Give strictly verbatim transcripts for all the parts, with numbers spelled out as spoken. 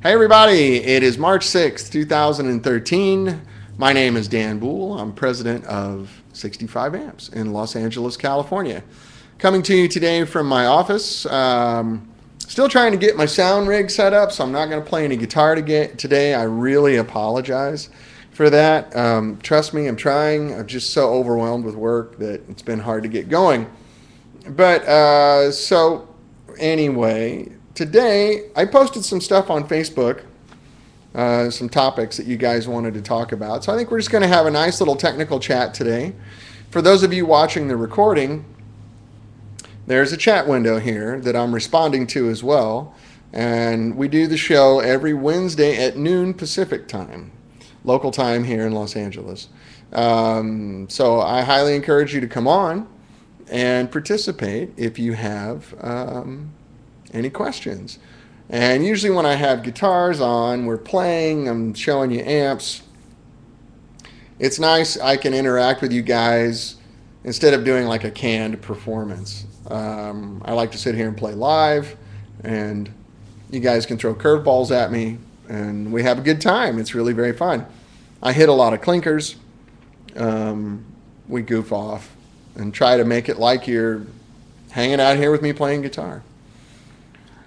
Hey everybody, it is March sixth, two thousand thirteen. My name is Dan Boul. I'm president of sixty-five Amps in Los Angeles, California. Coming to you today from my office. Um, still trying to get my sound rig set up, so I'm not going to play any guitar to get today. I really apologize for that. Um, trust me, I'm trying. I'm just so overwhelmed with work that it's been hard to get going. But uh, so anyway... Today, I posted some stuff on Facebook, uh, some topics that you guys wanted to talk about. So I think we're just going to have a nice little technical chat today. For those of you watching the recording, there's a chat window here that I'm responding to as well. And we do the show every Wednesday at noon Pacific time, local time here in Los Angeles. Um, so I highly encourage you to come on and participate if you have... Um, any questions. And usually when I have guitars on, we're playing, I'm showing you amps. It's nice, I can interact with you guys instead of doing like a canned performance. Um, I like to sit here and play live, and you guys can throw curveballs at me, and we have a good time. It's really very fun. I hit a lot of clinkers. Um, we goof off and try to make it like you're hanging out here with me playing guitar.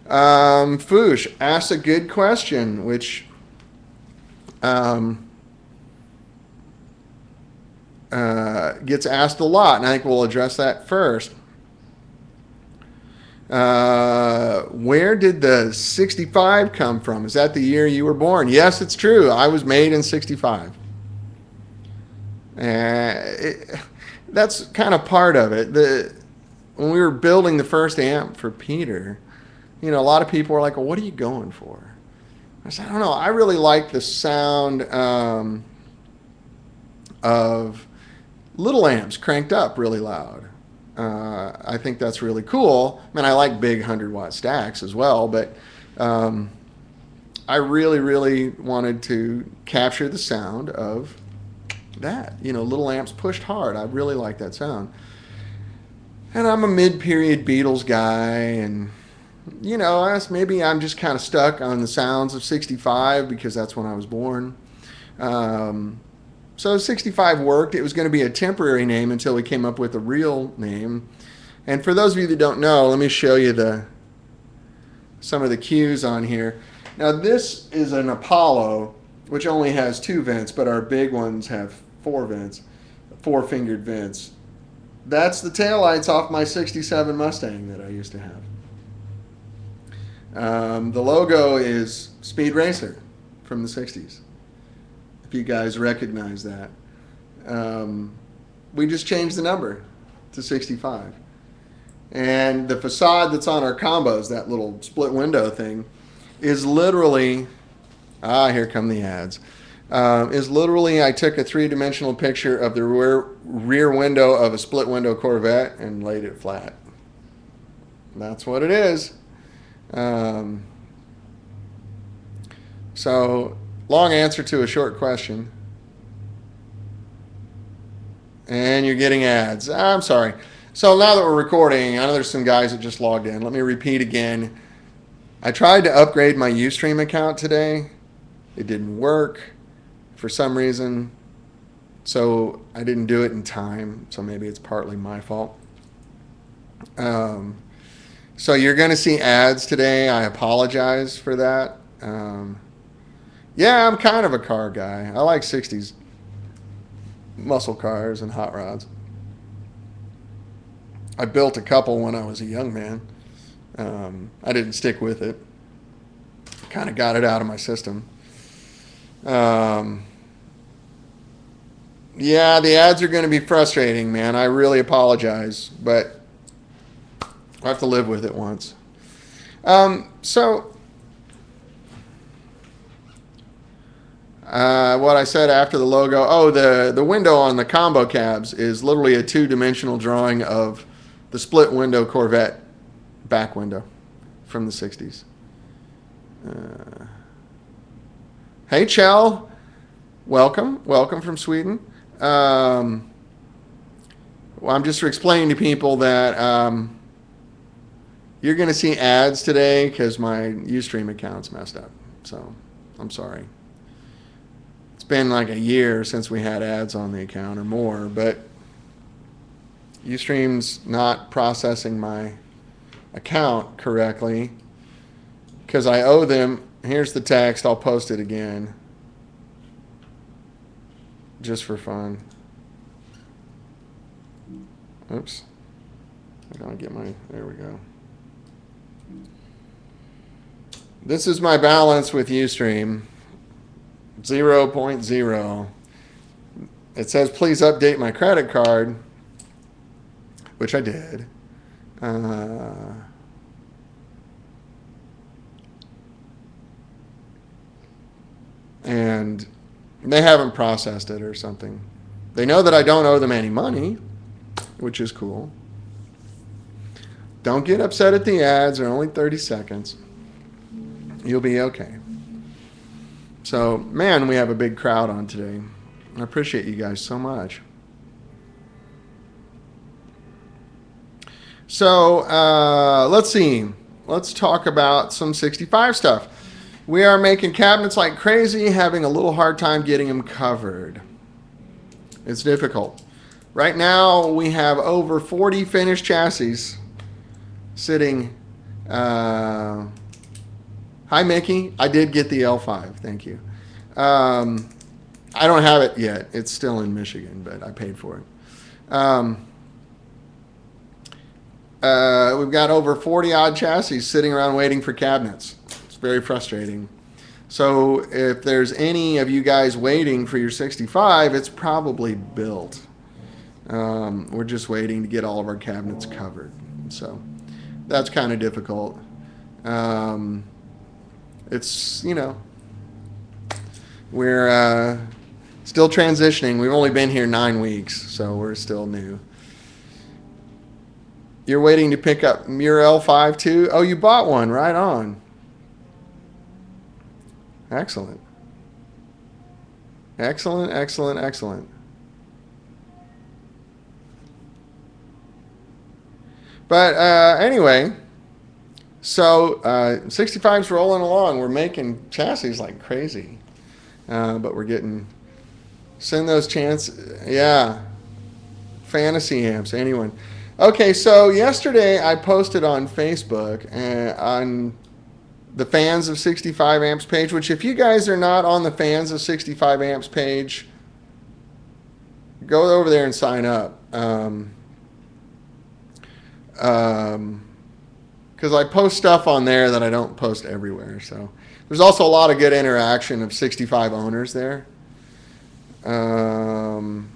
Um, Foosh asks a good question, which um, uh, gets asked a lot, and I think we'll address that first. Uh, where did the sixty-five come from? Is that the year you were born? Yes, it's true. I was made in sixty-five. Uh, it, that's kind of part of it. The, when we were building the first amp for Peter... You know, a lot of people are like, well, what are you going for? I said, I don't know. I really like the sound um, of little amps cranked up really loud. Uh, I think that's really cool. I mean, I like big one hundred watt stacks as well, but um, I really, really wanted to capture the sound of that. You know, little amps pushed hard. I really like that sound. And I'm a mid-period Beatles guy, and... You know, maybe I'm just kind of stuck on the sounds of sixty-five because that's when I was born. Um, so sixty-five worked. It was going to be a temporary name until we came up with a real name. And for those of you that don't know, let me show you the some of the cues on here. Now this is an Apollo, which only has two vents, but our big ones have four vents, four-fingered vents. That's the taillights off my sixty-seven Mustang that I used to have. Um, the logo is Speed Racer from the sixties, if you guys recognize that. Um, we just changed the number to sixty-five. And the facade that's on our combos, that little split window thing, is literally, ah, here come the ads, um, is literally I took a three-dimensional picture of the rear, rear window of a split window Corvette and laid it flat. That's what it is. Um, so long answer to a short question, and you're getting ads. I'm sorry. So now that we're recording, I know there's some guys that just logged in. Let me repeat again. I tried to upgrade my Ustream account today. It didn't work for some reason. So I didn't do it in time. So maybe it's partly my fault. Um, So you're going to see ads today. I apologize for that. Um, yeah, I'm kind of a car guy. I like sixties muscle cars and hot rods. I built a couple when I was a young man. Um, I didn't stick with it. Kind of got it out of my system. Um, yeah, the ads are going to be frustrating, man. I really apologize, but... I have to live with it once. Um, so, uh, what I said after the logo, oh, the, the window on the combo cabs is literally a two-dimensional drawing of the split window Corvette back window from the sixties. Uh, hey, Chell. Welcome. Welcome from Sweden. Um, well, I'm just explaining to people that... Um, You're going to see ads today because my Ustream account's messed up. So I'm sorry. It's been like a year since we had ads on the account or more, but Ustream's not processing my account correctly because I owe them. Here's the text. I'll post it again just for fun. Oops. I gotta get my, there we go. This is my balance with Ustream, zero point zero. It says, please update my credit card, which I did. Uh, and they haven't processed it or something. They know that I don't owe them any money, which is cool. Don't get upset at the ads. They're only thirty seconds. You'll be okay. So, man, we have a big crowd on today. I appreciate you guys so much. So, uh, let's see. Let's talk about some sixty-five stuff. We are making cabinets like crazy, having a little hard time getting them covered. It's difficult. Right now, we have over forty finished chassis sitting. Uh, hi, Mickey. I did get the L five. Thank you. Um, I don't have it yet. It's still in Michigan, but I paid for it. Um, uh, we've got over forty odd chassis sitting around waiting for cabinets. It's very frustrating. So if there's any of you guys waiting for your sixty-five, it's probably built. Um, we're just waiting to get all of our cabinets covered. So that's kind of difficult. Um, it's, you know, we're uh, still transitioning. We've only been here nine weeks, so we're still new. You're waiting to pick up your L five too? Oh, you bought one. Right on. Excellent. Excellent, excellent, excellent. But uh, anyway, so uh, sixty-five's rolling along. We're making chassis like crazy. Uh, but we're getting, send those chances. Yeah. Fantasy amps, anyone. Okay, so yesterday I posted on Facebook uh, on the Fans of sixty-five Amps page, which if you guys are not on the Fans of sixty-five Amps page, go over there and sign up. Um Um, because I post stuff on there that I don't post everywhere. So there's also a lot of good interaction of sixty-five owners there. Um,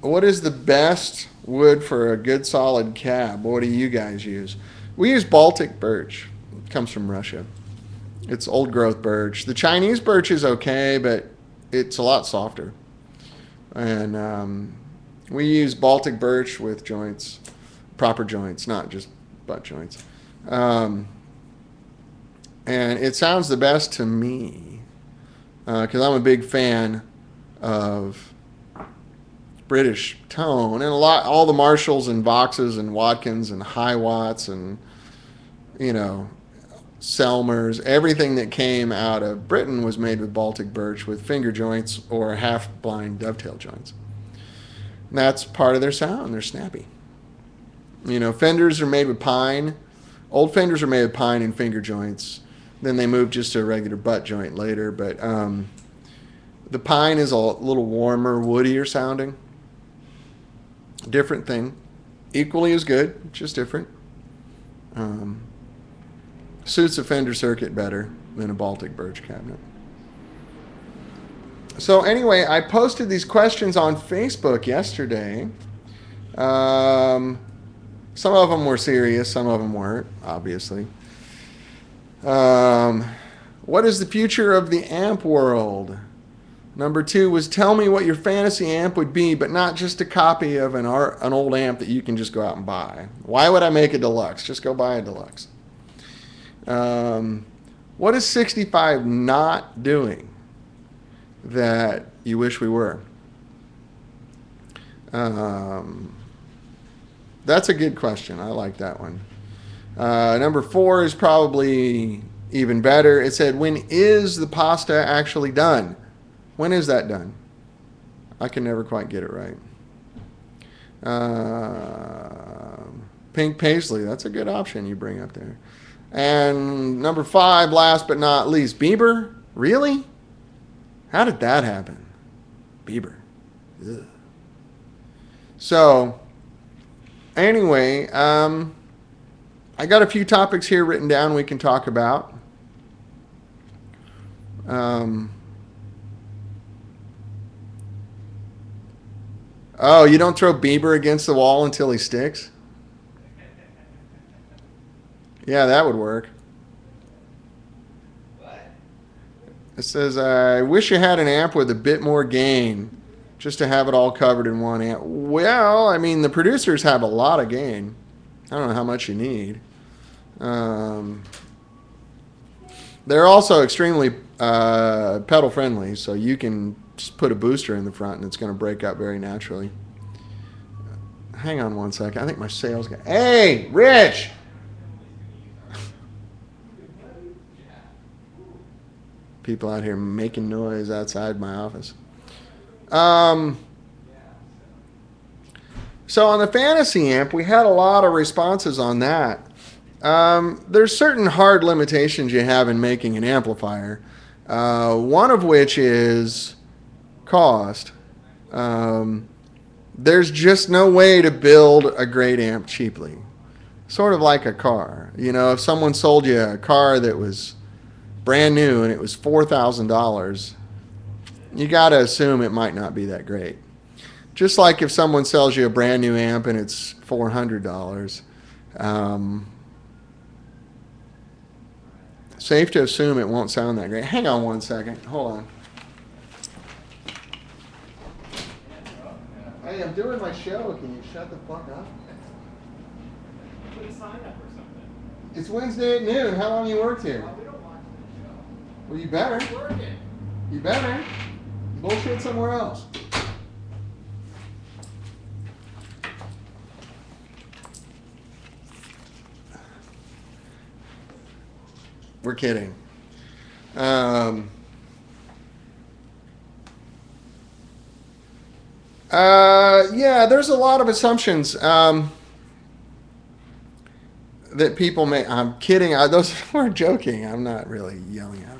what is the best wood for a good solid cab? What do you guys use? We use Baltic birch. It comes from Russia. It's old growth birch. The Chinese birch is okay, but it's a lot softer. And um, we use Baltic birch with joints. Proper joints, not just butt joints. Um, and it sounds the best to me because uh, I'm a big fan of British tone, and a lot, all the Marshalls and Voxes and Watkins and High Watts and, you know, Selmers, everything that came out of Britain was made with Baltic birch with finger joints or half blind dovetail joints. And that's part of their sound. They're snappy. You know, fenders are made with pine. Old fenders are made with pine and finger joints. Then they moved just to a regular butt joint later. But um, the pine is a little warmer, woodier sounding. Different thing. Equally as good, just different. Um, suits a Fender circuit better than a Baltic birch cabinet. So anyway, I posted these questions on Facebook yesterday. Um... Some of them were serious, some of them weren't, obviously. Um, what is the future of the amp world? Number two was, tell me what your fantasy amp would be, but not just a copy of an, art, an old amp that you can just go out and buy. Why would I make a deluxe? Just go buy a deluxe. Um, what is sixty-five not doing that you wish we were? Um... That's a good question. I like that one. Uh, number four is probably even better, it said, when is the pasta actually done? When is that done? I can never quite get it right. Uh, pink paisley, that's a good option you bring up there. And number five, last but not least, Bieber. Really? How did that happen? Bieber. Ugh. So, anyway, um, I got a few topics here written down we can talk about. Um, oh, you don't throw Bieber against the wall until he sticks? Yeah, that would work. What? It says, I wish you had an amp with a bit more gain, just to have it all covered in one amp. Well, I mean, the producers have a lot of gain. I don't know how much you need. Um, they're also extremely uh, pedal friendly, so you can just put a booster in the front and it's going to break up very naturally. Hang on one second. I think my sales guy. Hey, Rich! People out here making noise outside my office. Um, so on the fantasy amp, we had a lot of responses on that. Um, there's certain hard limitations you have in making an amplifier, uh, one of which is cost. Um, there's just no way to build a great amp cheaply. Sort of like a car. You know, if someone sold you a car that was brand new and it was four thousand dollars, you got to assume it might not be that great. Just like if someone sells you a brand new amp and it's four hundred dollars, um, safe to assume it won't sound that great. Hang on one second. Hold on. Hey, I'm doing my show. Can you shut the fuck up? Put a sign up or something. It's Wednesday at noon. How long you worked here? Well, you better. You better. Bullshit somewhere else. We're kidding. Um, uh, yeah, there's a lot of assumptions um, that people make. I'm kidding. I, those were joking. I'm not really yelling at them.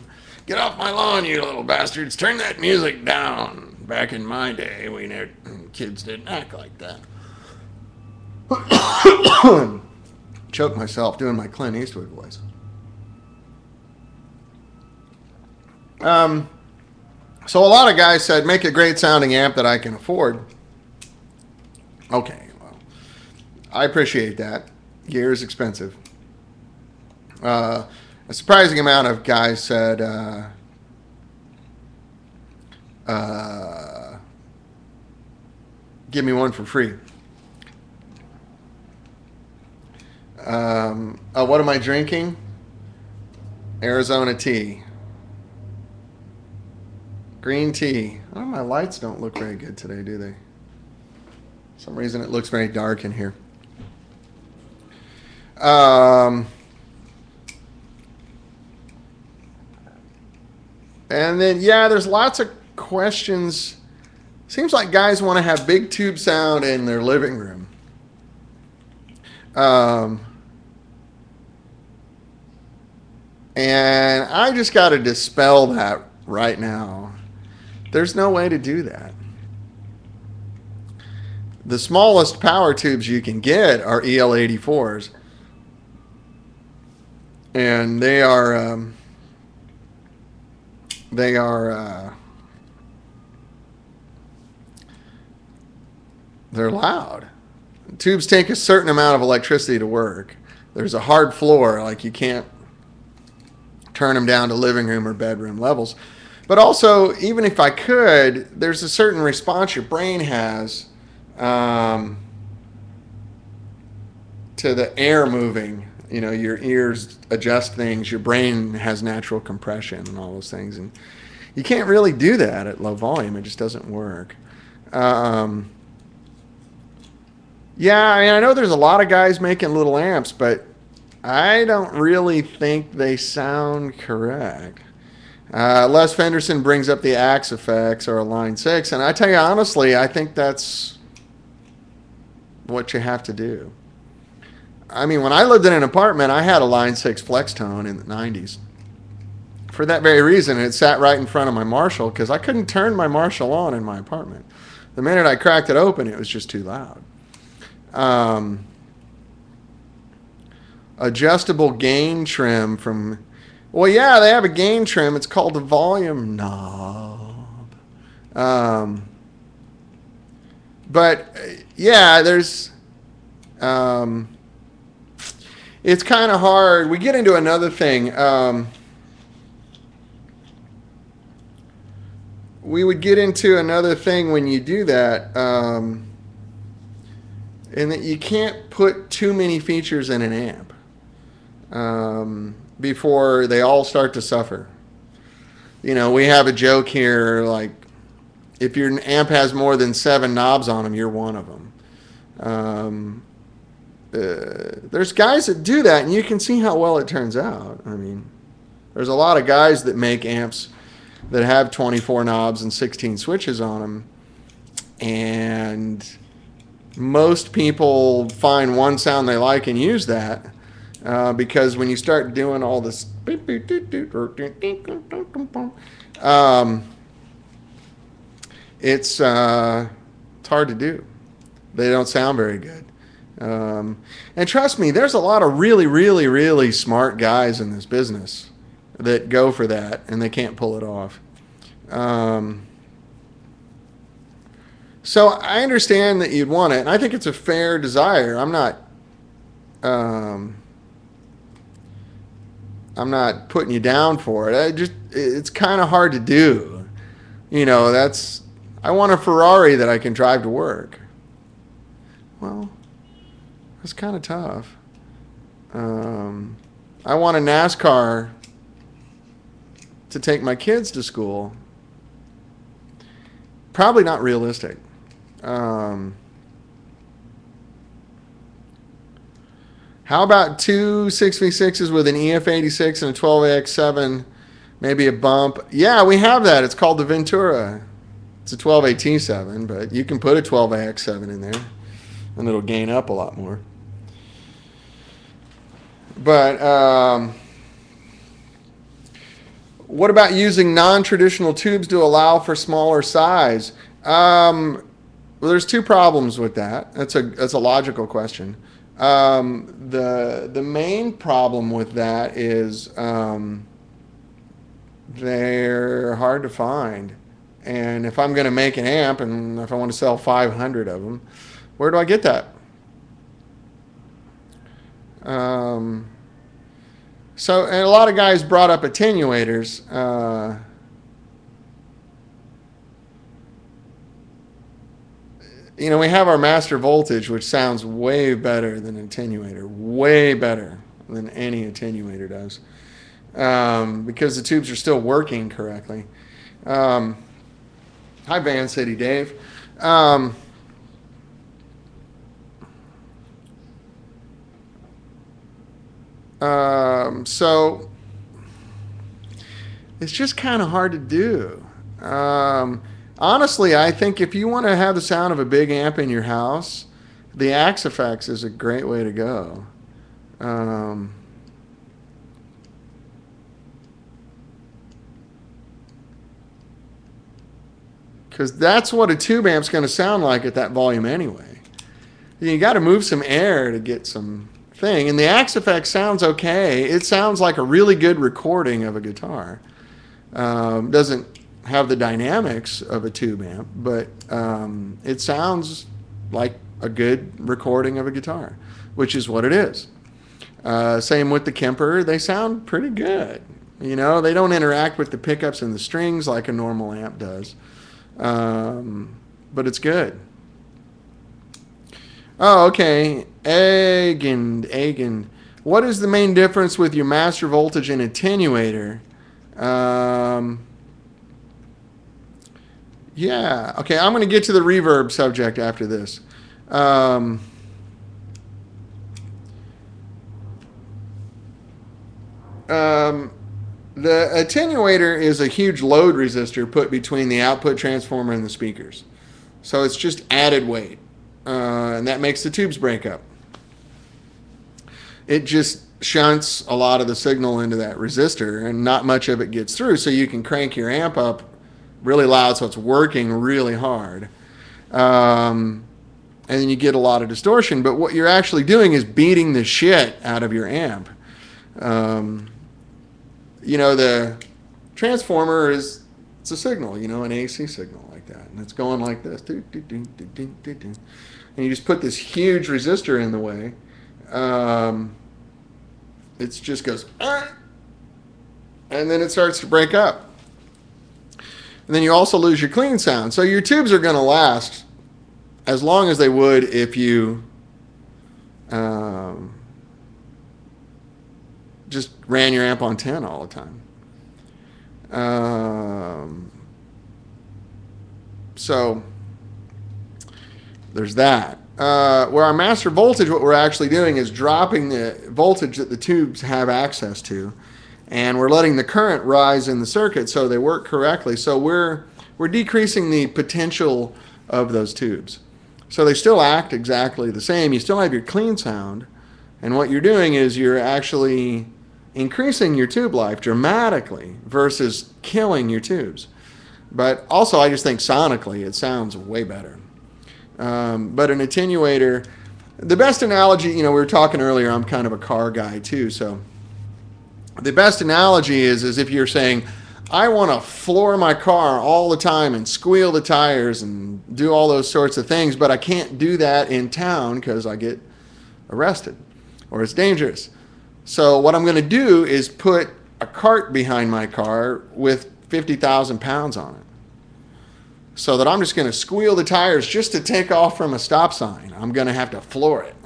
Get off my lawn, you little bastards. Turn that music down. Back in my day, we never, kids didn't act like that. Choke myself doing my Clint Eastwood voice. Um, so a lot of guys said, make a great sounding amp that I can afford. Okay, well, I appreciate that. Gear is expensive. Uh... A surprising amount of guys said, uh, uh, give me one for free. Um, oh, what am I drinking? Arizona tea. Green tea. Oh, my lights don't look very good today, do they? For some reason it looks very dark in here. Um... And then, yeah, there's lots of questions. Seems like guys want to have big tube sound in their living room. Um, and I just got to dispel that right now. There's no way to do that. The smallest power tubes you can get are E L eighty-fours. And they are... Um, They are, uh, they're loud. Tubes take a certain amount of electricity to work. There's a hard floor, like you can't turn them down to living room or bedroom levels. But also, even if I could, there's a certain response your brain has um, to the air moving. You know, your ears adjust things, your brain has natural compression and all those things. And you can't really do that at low volume. It just doesn't work. Um, yeah, I mean, I know there's a lot of guys making little amps, but I don't really think they sound correct. Uh, Les Fenderson brings up the Axe F X or a Line six, and I tell you honestly, I think that's what you have to do. I mean, when I lived in an apartment, I had a Line six Flex Tone in the nineties. For that very reason, it sat right in front of my Marshall because I couldn't turn my Marshall on in my apartment. The minute I cracked it open, it was just too loud. Um, adjustable gain trim from... Well, yeah, they have a gain trim. It's called the volume knob. Um, but, yeah, there's... Um, it's kind of hard. We get into another thing. Um, we would get into another thing when you do that. Um, and that you can't put too many features in an amp. Um... before they all start to suffer. You know, we have a joke here, like, if your amp has more than seven knobs on them, you're one of them. Um, uh, there's guys that do that, and you can see how well it turns out. I mean, there's a lot of guys that make amps that have twenty-four knobs and sixteen switches on them, and most people find one sound they like and use that. Uh, because when you start doing all this, um, it's uh, it's hard to do. They don't sound very good. Um, and trust me, there's a lot of really, really, really smart guys in this business that go for that, and they can't pull it off. Um, so I understand that you'd want it, and I think it's a fair desire. I'm not... Um, I'm not putting you down for it. I just, it's kind of hard to do. You know, that's, I want a Ferrari that I can drive to work. Well, that's kind of tough. Um, I want a NASCAR to take my kids to school. Probably not realistic. Um, How about two six V sixes with an E F eighty-six and a twelve A X seven, maybe a bump? Yeah, we have that. It's called the Ventura. It's a twelve A T seven, but you can put a twelve A X seven in there, and it'll gain up a lot more. But um, what about using non-traditional tubes to allow for smaller size? Um, well, there's two problems with that. That's a that's a logical question. Um, the the main problem with that is um, they're hard to find. And if I'm going to make an amp and if I want to sell five hundred of them, where do I get that? Um, so, and a lot of guys brought up attenuators. Uh, You know, we have our master voltage, which sounds way better than an attenuator, way better than any attenuator does, um, because the tubes are still working correctly. Um, hi, Van City Dave. Um, um, so it's just kind of hard to do. Um, Honestly, I think if you want to have the sound of a big amp in your house, the Axe F X is a great way to go. Um, because that's what a tube amp's going to sound like at that volume anyway. You got to move some air to get some thing, and the Axe F X sounds okay. It sounds like a really good recording of a guitar. Um, doesn't have the dynamics of a tube amp, but um, it sounds like a good recording of a guitar, which is what it is. Uh, same with the Kemper. They sound pretty good. You know, they don't interact with the pickups and the strings like a normal amp does, um, but it's good. Oh, okay. Agand, Agand. What is the main difference with your master voltage and attenuator? Um... Yeah. Okay, I'm going to get to the reverb subject after this. Um, um, the attenuator is a huge load resistor put between the output transformer and the speakers. So it's just added weight, uh, and that makes the tubes break up. It just shunts a lot of the signal into that resistor, and not much of it gets through, so you can crank your amp up really loud so it's working really hard. Um, and then you get a lot of distortion, but what you're actually doing is beating the shit out of your amp. Um, you know, the transformer is, it's a signal, you know, an A C signal like that, and it's going like this. And you just put this huge resistor in the way. Um, it just goes, ah, and then it starts to break up. And then you also lose your clean sound. So your tubes are going to last as long as they would if you um, just ran your amp on ten all the time. Um, so there's that. Uh, where our master voltage, what we're actually doing is dropping the voltage that the tubes have access to, and we're letting the current rise in the circuit so they work correctly. So we're we're decreasing the potential of those tubes. So they still act exactly the same. You still have your clean sound, and what you're doing is you're actually increasing your tube life dramatically versus killing your tubes. But also, I just think sonically it sounds way better. Um, but an attenuator, the best analogy, you know, we were talking earlier, I'm kind of a car guy too, so the best analogy is, is if you're saying, I want to floor my car all the time and squeal the tires and do all those sorts of things, but I can't do that in town because I get arrested or it's dangerous. So what I'm going to do is put a cart behind my car with fifty thousand pounds on it. So that I'm just going to squeal the tires just to take off from a stop sign. I'm going to have to floor it.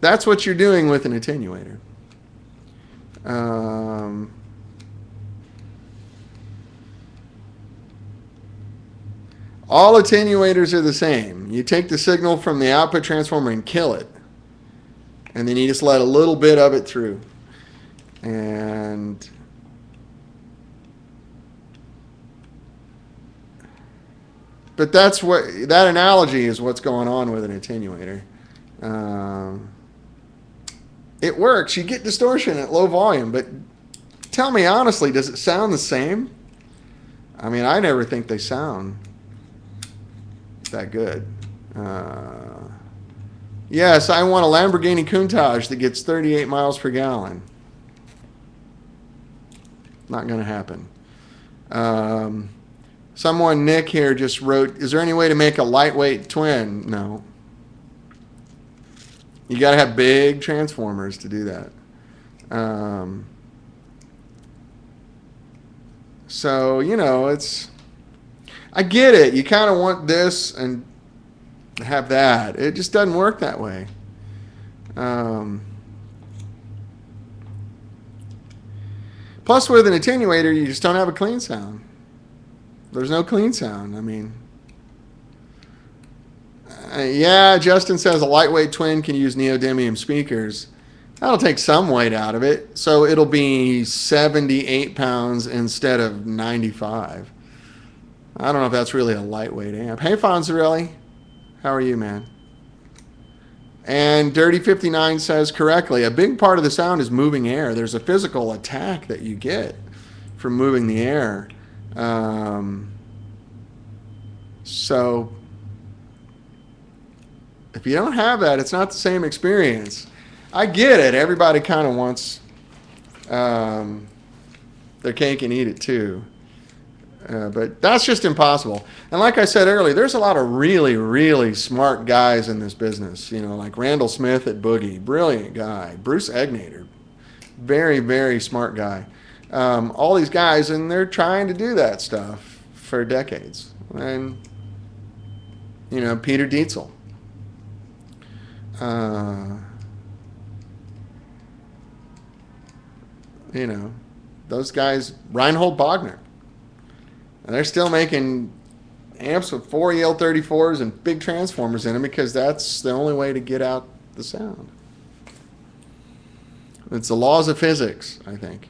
That's what you're doing with an attenuator. Um, all attenuators are the same. You take the signal from the output transformer and kill it. And then you just let a little bit of it through. And but that's what, that analogy is what's going on with an attenuator. Um, it works. You get distortion at low volume, but tell me honestly, does it sound the same? I mean, I never think they sound that good. Uh, yes, I want a Lamborghini Countach that gets thirty-eight miles per gallon. Not going to happen. Um... Someone, Nick here, just wrote, is there any way to make a lightweight twin? No. You got to have big transformers to do that. Um, so, you know, it's, I get it. You kind of want this and have that. It just doesn't work that way. Um, plus, with an attenuator, you just don't have a clean sound. There's no clean sound. I mean, uh, yeah, Justin says a lightweight twin can use neodymium speakers. That'll take some weight out of it. So it'll be seventy-eight pounds instead of ninety-five. I don't know if that's really a lightweight amp. Hey, Fonzarelli. How are you, man? And Dirty fifty-nine says correctly, a big part of the sound is moving air. There's a physical attack that you get from moving the air. Um, so if you don't have that, it's not the same experience. I get it. Everybody kind of wants um, their cake and eat it too. Uh, but that's just impossible. And like I said earlier, there's a lot of really, really smart guys in this business. You know, like Randall Smith at Boogie, brilliant guy. Bruce Egnator, very, very smart guy. Um, all these guys, and they're trying to do that stuff for decades. And, you know, Peter Dietzel. Uh, you know, those guys, Reinhold Bogner. And they're still making amps with four E L thirty-fours and big transformers in them because that's the only way to get out the sound. It's the laws of physics, I think.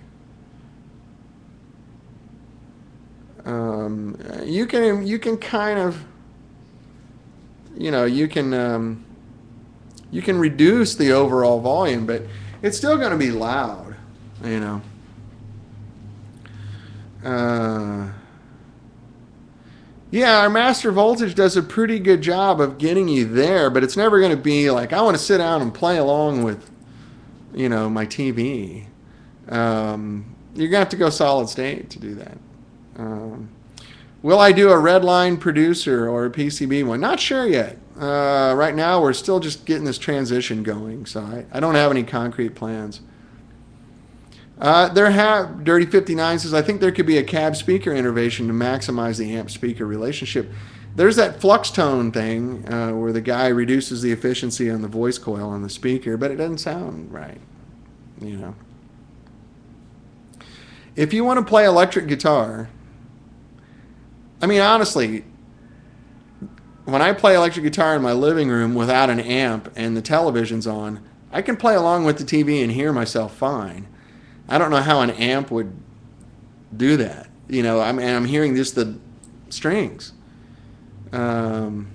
Um, you can you can kind of you know you can um, you can reduce the overall volume, but it's still going to be loud, you know. Uh, yeah, our master voltage does a pretty good job of getting you there, but it's never going to be like I want to sit down and play along with, you know, my T V. Um, you're going to have to go solid state to do that. Um, will I do a Redline producer or a P C B one? Not sure yet. Uh, right now, we're still just getting this transition going, so I, I don't have any concrete plans. Uh, there have Dirty fifty-nine says, I think there could be a cab speaker innovation to maximize the amp speaker relationship. There's that flux tone thing uh, where the guy reduces the efficiency on the voice coil on the speaker, but it doesn't sound right, you know. If you want to play electric guitar, I mean, honestly, when I play electric guitar in my living room without an amp and the television's on, I can play along with the T V and hear myself fine. I don't know how an amp would do that. You know, I'm, and I'm hearing just the strings. Um,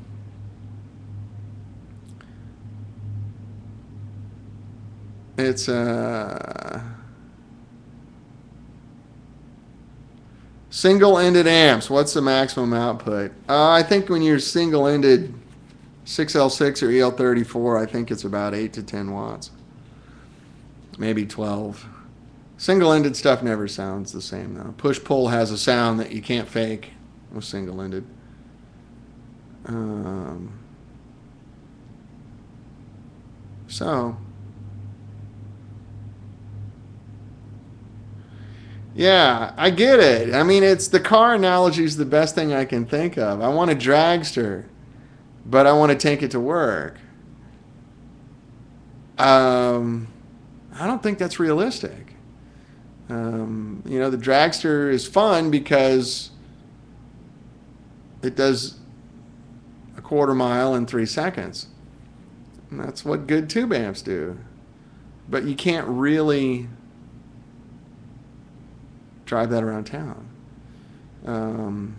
it's, uh... single-ended amps, what's the maximum output? Uh, I think when you're single-ended six L six or E L thirty-four, I think it's about eight to ten watts. Maybe twelve. Single-ended stuff never sounds the same, though. Push-pull has a sound that you can't fake with single-ended. Um, so... Yeah, I get it. I mean, it's the car analogy is the best thing I can think of. I want a dragster, but I want to take it to work. Um, I don't think that's realistic. Um, you know, the dragster is fun because it does a quarter mile in three seconds. And that's what good tube amps do. But you can't really drive that around town. Um,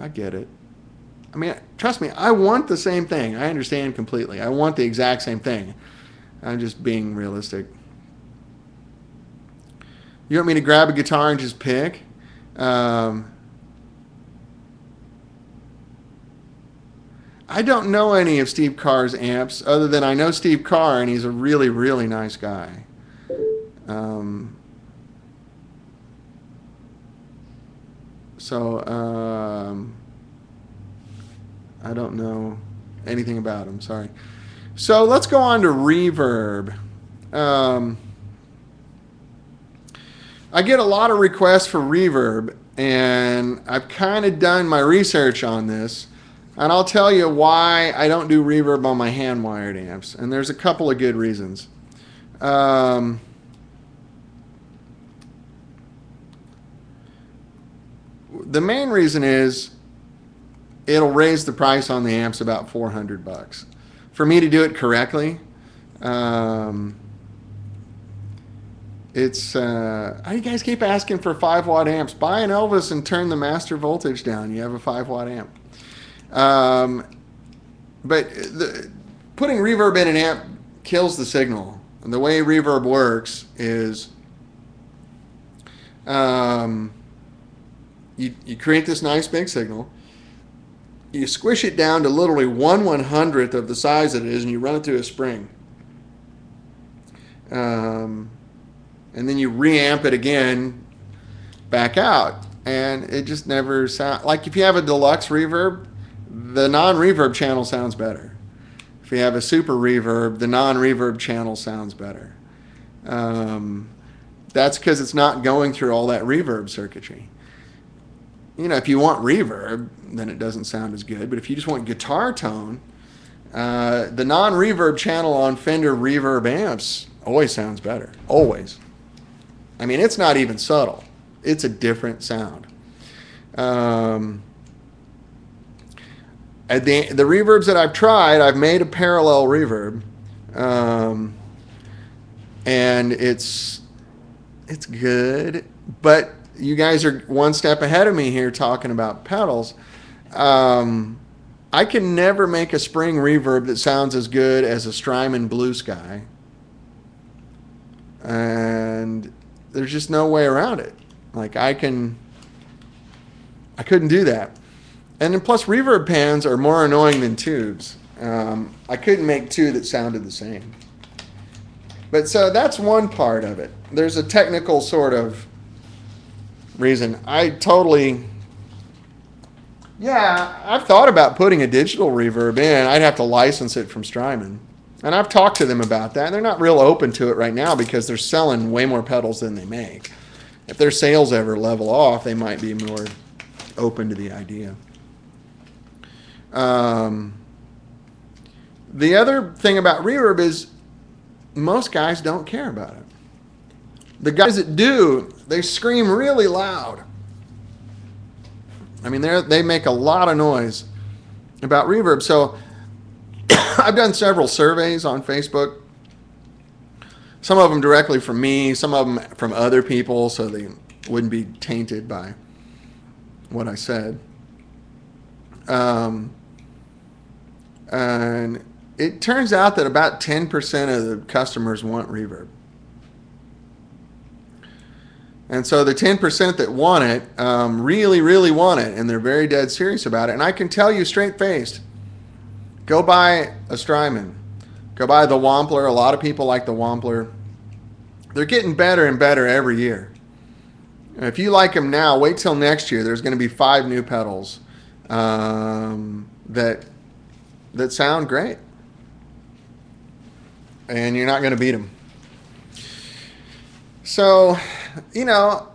I get it. I mean, trust me, I want the same thing. I understand completely. I want the exact same thing. I'm just being realistic. You want me to grab a guitar and just pick? Um, I don't know any of Steve Carr's amps other than I know Steve Carr, and he's a really, really nice guy. Um... So, um, I don't know anything about them, sorry. So let's go on to reverb. Um, I get a lot of requests for reverb, and I've kind of done my research on this, and I'll tell you why I don't do reverb on my hand-wired amps, and there's a couple of good reasons. Um... The main reason is it'll raise the price on the amps about four hundred bucks. For me to do it correctly, um, it's, uh, you guys keep asking for five watt amps. Buy an Elvis and turn the master voltage down. You have a five watt amp. Um, but the, putting reverb in an amp kills the signal. And the way reverb works is... Um, You, you create this nice big signal, you squish it down to literally one one hundredth of the size that it is, and you run it through a spring. Um, and then you reamp it again back out. And it just never sounds... Like if you have a deluxe reverb, the non-reverb channel sounds better. If you have a super reverb, the non-reverb channel sounds better. Um, that's because it's not going through all that reverb circuitry. You know, if you want reverb, then it doesn't sound as good. But if you just want guitar tone, uh, the non-reverb channel on Fender reverb amps always sounds better. Always. I mean, it's not even subtle. It's a different sound. Um, at the, the reverbs that I've tried, I've made a parallel reverb. Um, and it's it's good. But you guys are one step ahead of me here talking about pedals. Um, I can never make a spring reverb that sounds as good as a Strymon Blue Sky. And there's just no way around it. Like I can, I couldn't do that. And then plus reverb pans are more annoying than tubes. Um, I couldn't make two that sounded the same. But so that's one part of it. There's a technical sort of reason. I totally, yeah, I've thought about putting a digital reverb in. I'd have to license it from Strymon. And I've talked to them about that. They're not real open to it right now because they're selling way more pedals than they make. If their sales ever level off, they might be more open to the idea. Um, the other thing about reverb is most guys don't care about it. The guys that do, they scream really loud. I mean, they they make a lot of noise about reverb. So I've done several surveys on Facebook. Some of them directly from me, some of them from other people, so they wouldn't be tainted by what I said. Um, and it turns out that about ten percent of the customers want reverb. And so the ten percent that want it um, really, really want it, and they're very dead serious about it. And I can tell you straight-faced, go buy a Strymon. Go buy the Wampler. A lot of people like the Wampler. They're getting better and better every year. And if you like them now, wait till next year. There's going to be five new pedals um, that that sound great, and you're not going to beat them. So, you know,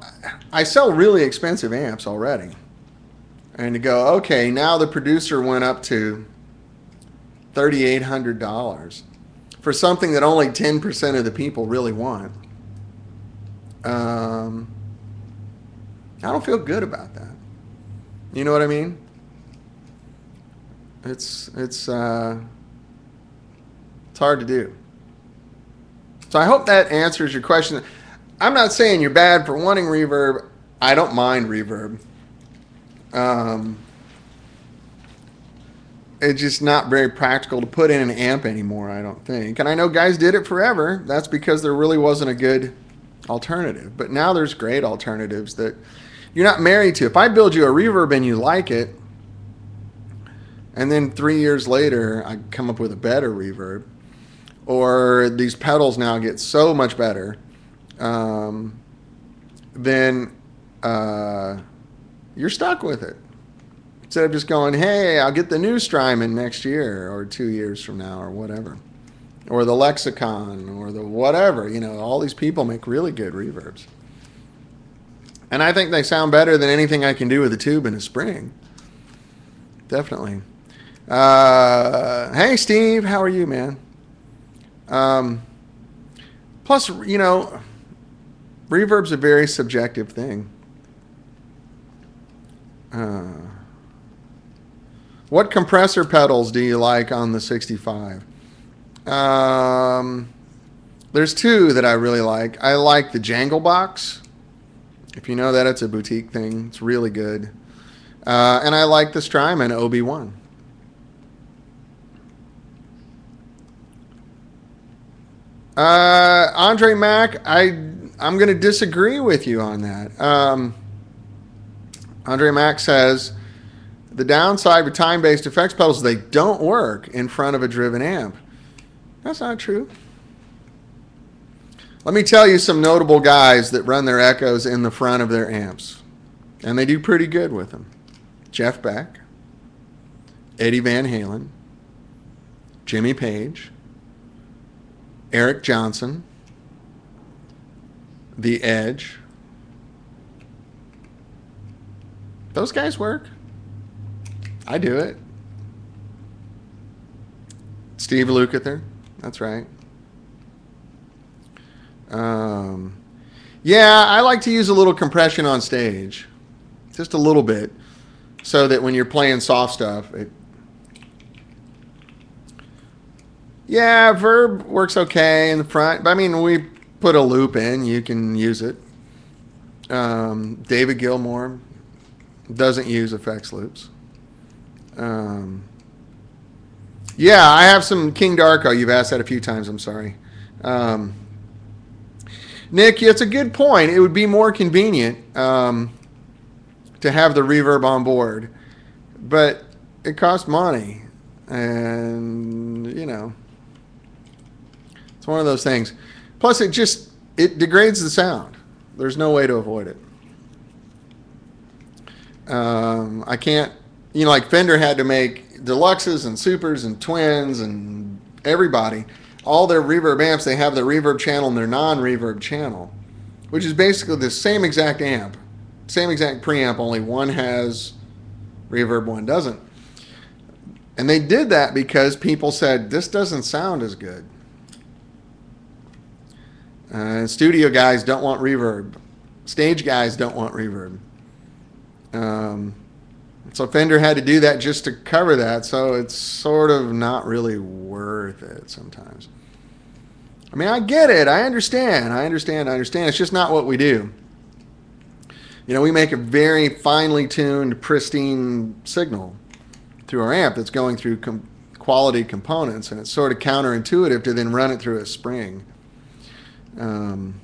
I sell really expensive amps already, and to go, okay, now the producer went up to thirty-eight hundred dollars for something that only ten percent of the people really want. Um, I don't feel good about that. You know what I mean? It's it's uh, it's hard to do. So I hope that answers your question. I'm not saying you're bad for wanting reverb. I don't mind reverb. Um, It's just not very practical to put in an amp anymore, I don't think. And I know guys did it forever. That's because there really wasn't a good alternative. But now there's great alternatives that you're not married to. If I build you a reverb and you like it, and then three years later I come up with a better reverb, or these pedals now get so much better, um, then uh, you're stuck with it. Instead of just going, hey, I'll get the new Strymon next year or two years from now or whatever. Or the Lexicon or the whatever. You know, all these people make really good reverbs. And I think they sound better than anything I can do with a tube and a spring. Definitely. Uh, hey, Steve, how are you, man? Um, plus, you know, reverb's a very subjective thing. Uh... What compressor pedals do you like on the sixty-five? Um, there's two that I really like. I like the Jangle Box. If you know that, it's a boutique thing. It's really good. Uh, and I like the Strymon O B one. Uh, Andre Mack, I, I'm going to disagree with you on that. Um, Andre Mack says... The downside with time-based effects pedals is they don't work in front of a driven amp. That's not true. Let me tell you some notable guys that run their echoes in the front of their amps. And they do pretty good with them. Jeff Beck, Eddie Van Halen, Jimmy Page, Eric Johnson, The Edge. Those guys work. I do it. Steve Lukather. That's right. Um, yeah, I like to use a little compression on stage. Just a little bit. So that when you're playing soft stuff, it... Yeah, Verb works okay in the front. But I mean, we put a loop in, you can use it. Um, David Gilmour doesn't use effects loops. Um, yeah, I have some King Darko. You've asked that a few times. I'm sorry. Um, Nick, it's a good point. It would be more convenient um, to have the reverb on board, but it costs money. And, you know, it's one of those things. Plus, it just, it degrades the sound. There's no way to avoid it. Um, I can't, you know, like Fender had to make deluxes and supers and twins and everybody. All their reverb amps, they have their reverb channel and their non-reverb channel, which is basically the same exact amp, same exact preamp, only one has reverb, one doesn't. And they did that because people said, this doesn't sound as good. Uh, studio guys don't want reverb. Stage guys don't want reverb. Um, so Fender had to do that just to cover that. So it's sort of not really worth it sometimes. I mean, I get it. I understand. I understand. I understand. It's just not what we do. You know, we make a very finely tuned, pristine signal through our amp that's going through com- quality components, and it's sort of counterintuitive to then run it through a spring. Um,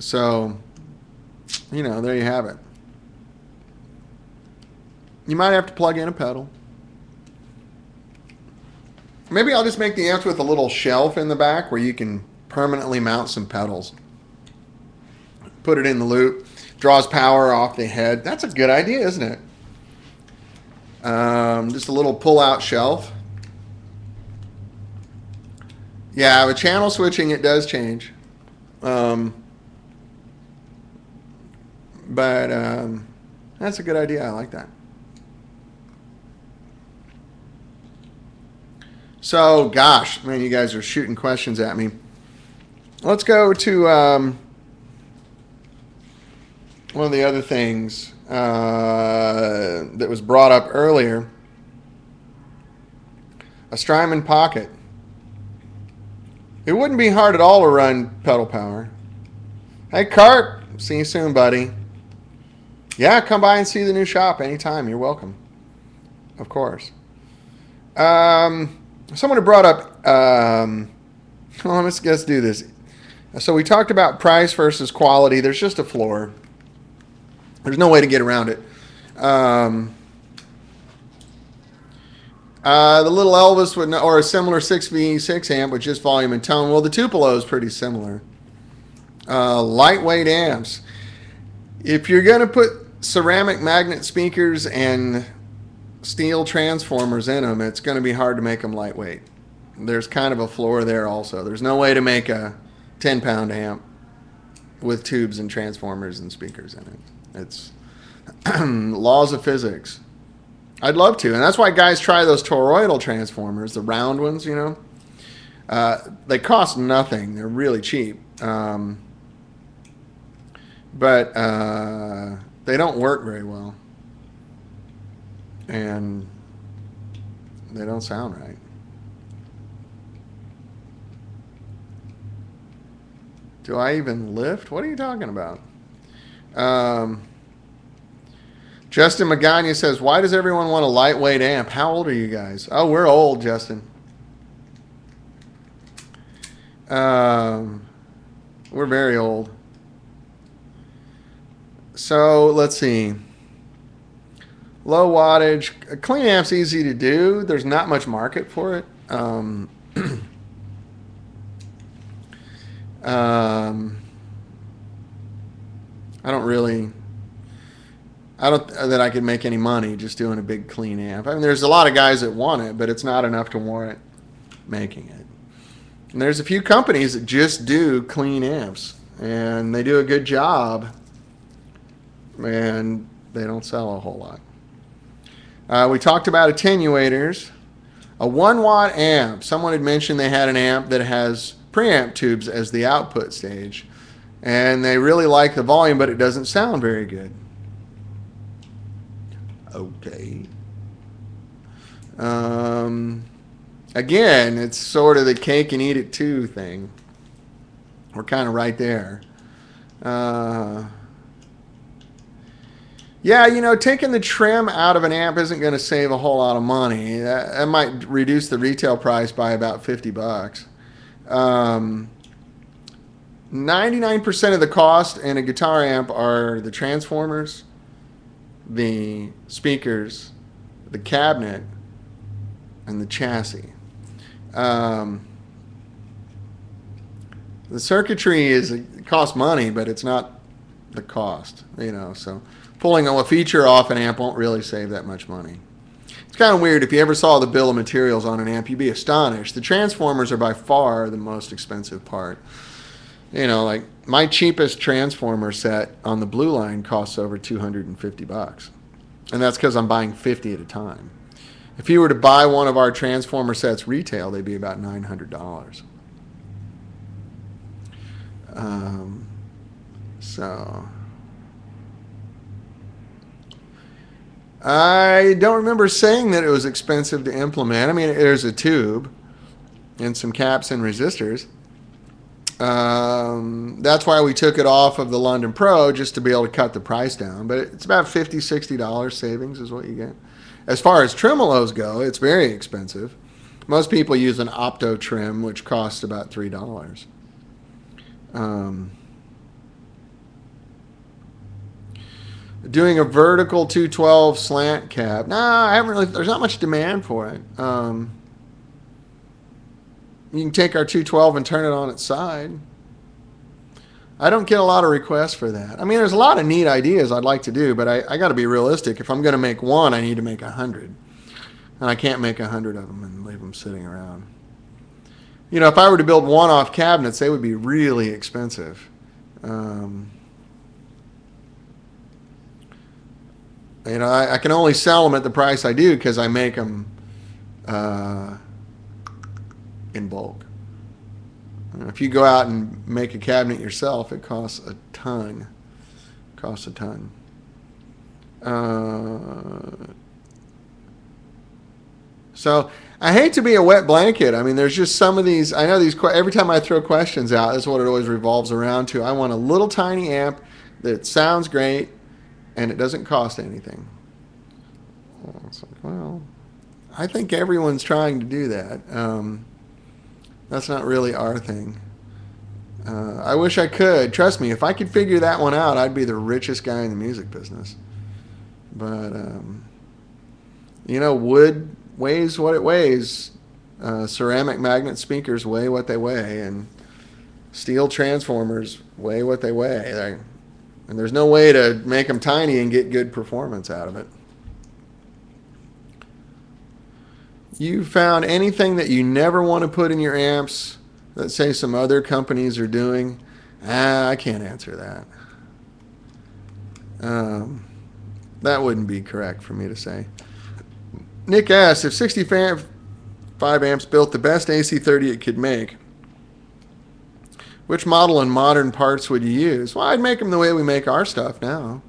so, you know, there you have it. You might have to plug in a pedal. Maybe I'll just make the amps with a little shelf in the back where you can permanently mount some pedals. Put it in the loop. Draws power off the head. That's a good idea, isn't it? Um, just a little pull-out shelf. Yeah, with channel switching, it does change. Um, but um, that's a good idea. I like that. So, gosh, man, you guys are shooting questions at me. Let's go to... Um, one of the other things uh, that was brought up earlier, a Strymon Pocket. It wouldn't be hard at all to run pedal power. Hey, Carp, see you soon, buddy. Yeah, come by and see the new shop anytime. You're welcome, of course. Um, someone had brought up, um, well, let's, let's do this. So we talked about price versus quality. There's just a floor. There's no way to get around it. Um, uh, the little Elvis would not, or a similar six V six amp with just volume and tone. Well, the Tupelo is pretty similar. Uh, lightweight amps. If you're going to put ceramic magnet speakers and steel transformers in them, it's going to be hard to make them lightweight. There's kind of a floor there also. There's no way to make a ten-pound amp with tubes and transformers and speakers in it. It's laws of physics. I'd love to. And that's why guys try those toroidal transformers, the round ones, you know. Uh, they cost nothing. They're really cheap. Um, but uh, they don't work very well. And they don't sound right. Do I even lift? What are you talking about? Um, Justin Magana says, why does everyone want a lightweight amp? How old are you guys? Oh, we're old, Justin. Um, we're very old. So let's see. Low wattage. Clean amp's easy to do. There's not much market for it. Um, um, I don't really, I don't that I could make any money just doing a big clean amp. I mean, there's a lot of guys that want it, but it's not enough to warrant making it. And there's a few companies that just do clean amps, and they do a good job, and they don't sell a whole lot. Uh, we talked about attenuators. A one-watt amp. Someone had mentioned they had an amp that has preamp tubes as the output stage. And they really like the volume, but it doesn't sound very good. Okay. Um, again, it's sort of the cake and eat it too thing. We're kind of right there. Uh, yeah, you know, taking the trim out of an amp isn't going to save a whole lot of money. That, that might reduce the retail price by about fifty bucks. Um, ninety-nine percent of the cost in a guitar amp are the transformers, the speakers, the cabinet, and the chassis. Um, the circuitry is it costs money, but it's not the cost, you know. So pulling a feature off an amp won't really save that much money. It's kind of weird. If you ever saw the bill of materials on an amp, you'd be astonished. The transformers are by far the most expensive part. You know, like my cheapest transformer set on the Blue Line costs over two hundred fifty bucks, and that's because I'm buying fifty at a time. If you were to buy one of our transformer sets retail, they'd be about nine hundred dollars. Um, so I don't remember saying that it was expensive to implement. I mean, there's a tube and some caps and resistors. Um, that's why we took it off of the London Pro, just to be able to cut the price down. But it's about fifty dollars, sixty dollars savings is what you get. As far as tremolos go, it's very expensive. Most people use an opto trim, which costs about three dollars. Um, doing a vertical two twelve slant cab. No, I haven't really, there's not much demand for it. Um, you can take our two twelve and turn it on its side. I don't get a lot of requests for that. I mean, there's a lot of neat ideas I'd like to do, but I, I got to be realistic. If I'm going to make one, I need to make a hundred. And I can't make a hundred of them and leave them sitting around. You know, if I were to build one-off cabinets, they would be really expensive. Um, you know, I, I can only sell them at the price I do because I make them uh, in bulk. If you go out and make a cabinet yourself, it costs a ton. It costs a ton. Uh, so I hate to be a wet blanket. I mean, there's just some of these. I know these. Every time I throw questions out, that's what it always revolves around to. I want a little tiny amp that sounds great and it doesn't cost anything. It's like, well, I think everyone's trying to do that. Um, That's not really our thing. Uh, I wish I could. Trust me, if I could figure that one out, I'd be the richest guy in the music business. But, um, you know, wood weighs what it weighs. Uh, ceramic magnet speakers weigh what they weigh. And steel transformers weigh what they weigh. They're, and there's no way to make them tiny and get good performance out of it. You found anything that you never want to put in your amps that, say, some other companies are doing? Ah, I can't answer that. Um, that wouldn't be correct for me to say. Nick asks, if sixty-five amps built the best A C thirty it could make, which model and modern parts would you use? Well, I'd make them the way we make our stuff now.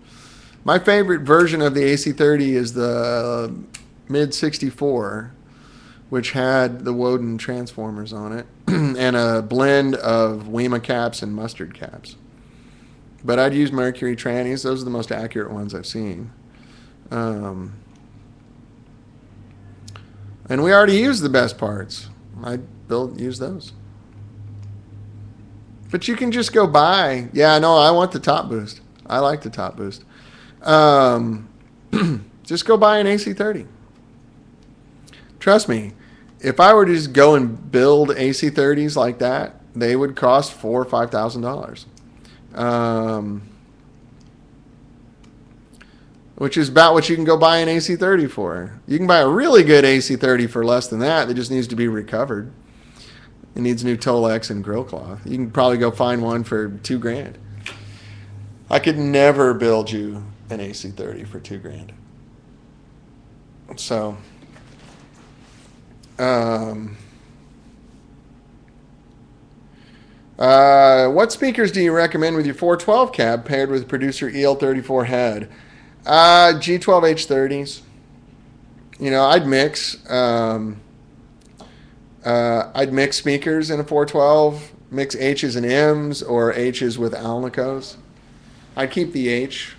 My favorite version of the A C thirty is the mid sixty-four. Which had the Woden transformers on it and a blend of Wema caps and mustard caps. But I'd use Mercury trannies. Those are the most accurate ones I've seen. Um, and we already used the best parts. I'd build, use those. But you can just go buy. Yeah, no, I want the top boost. I like the top boost. Um, just go buy an A C thirty. Trust me. If I were to just go and build A C thirties like that, they would cost four or five thousand dollars, um, which is about what you can go buy an A C thirty for. You can buy a really good A C thirty for less than that. That just needs to be recovered. It needs new Tolex and grill cloth. You can probably go find one for two grand. I could never build you an A C thirty for two grand. So. Um, uh, what speakers do you recommend with your four twelve cab paired with producer E L thirty-four head? Uh, G twelve H thirties. You know, I'd mix. Um, Uh, I'd mix speakers in a four twelve, mix H's and M's or H's with Alnicos. I'd keep the H,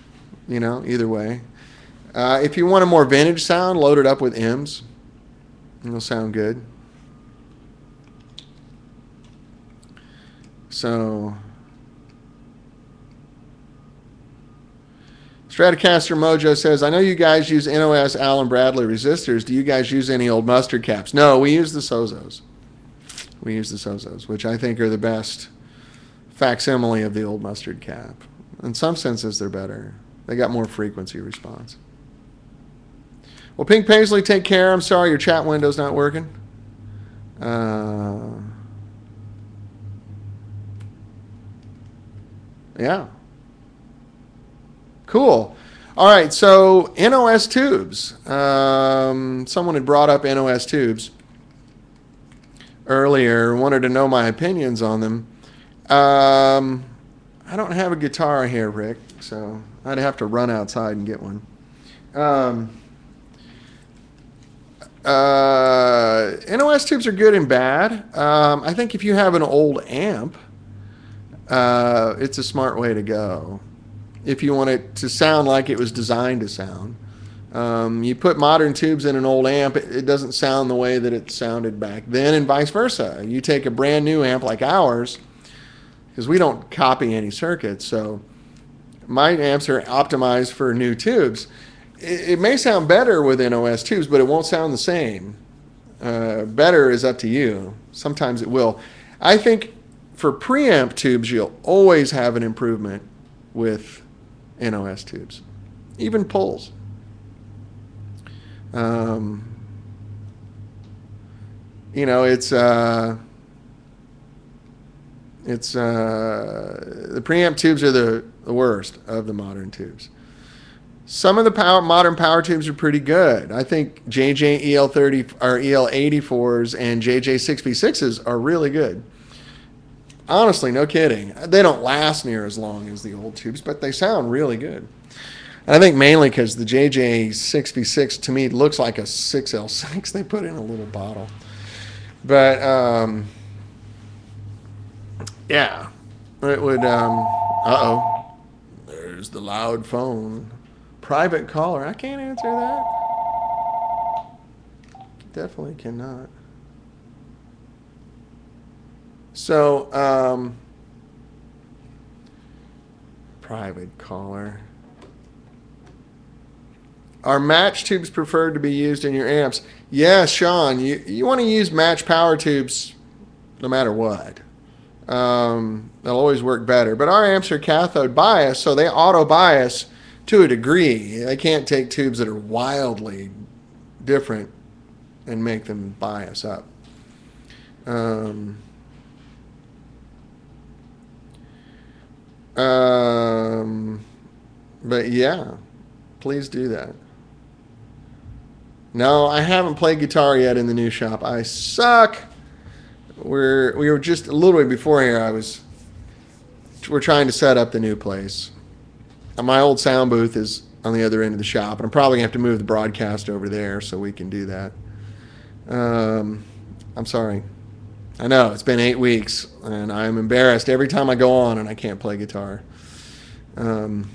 you know, either way. Uh, if you want a more vintage sound, load it up with M's. It'll sound good. So, Stratocaster Mojo says, I know you guys use N O S Allen Bradley resistors. Do you guys use any old mustard caps? No, we use the Sozos. We use the Sozos, which I think are the best facsimile of the old mustard cap. In some senses, they're better. They got more frequency response. Well, Pink Paisley, take care. I'm sorry your chat window's not working. Uh, yeah. Cool. All right, so N O S tubes. Um, someone had brought up N O S tubes earlier, wanted to know my opinions on them. Um, I don't have a guitar here, Rick, so I'd have to run outside and get one. Um, uh, N O S tubes are good and bad. Um, I think if you have an old amp, uh, it's a smart way to go. If you want it to sound like it was designed to sound. Um, you put modern tubes in an old amp, it, it doesn't sound the way that it sounded back then, and vice versa. You take a brand new amp like ours, because we don't copy any circuits, so my amps are optimized for new tubes. It, it may sound better with N O S tubes, but it won't sound the same. Uh, better is up to you. Sometimes it will. I think for preamp tubes, you'll always have an improvement with N O S tubes, even pulls. Um, you know, it's uh, it's uh, the preamp tubes are the, the worst of the modern tubes. Some of the power, modern power tubes are pretty good. I think J J E L thirty or E L eighty-fours and J J six V sixes are really good. Honestly, no kidding. They don't last near as long as the old tubes, but they sound really good. And I think mainly because the J J six V six to me looks like a six L six. They put in a little bottle. But, um, yeah. It would, um, uh-oh. There's the loud phone. Private caller. I can't answer that. Definitely cannot. So, um, private caller. Are match tubes preferred to be used in your amps? Yeah, Sean, you, you want to use match power tubes no matter what. Um, they'll always work better. But our amps are cathode biased, so they auto bias to a degree. They can't take tubes that are wildly different and make them bias up. Um, Um, but yeah, please do that. No, I haven't played guitar yet in the new shop. I suck. We're, we were just a little bit before here. I was, we're trying to set up the new place. And my old sound booth is on the other end of the shop, and I'm probably gonna have to move the broadcast over there so we can do that. Um, I'm sorry. I know, it's been eight weeks, and I'm embarrassed every time I go on and I can't play guitar. Um,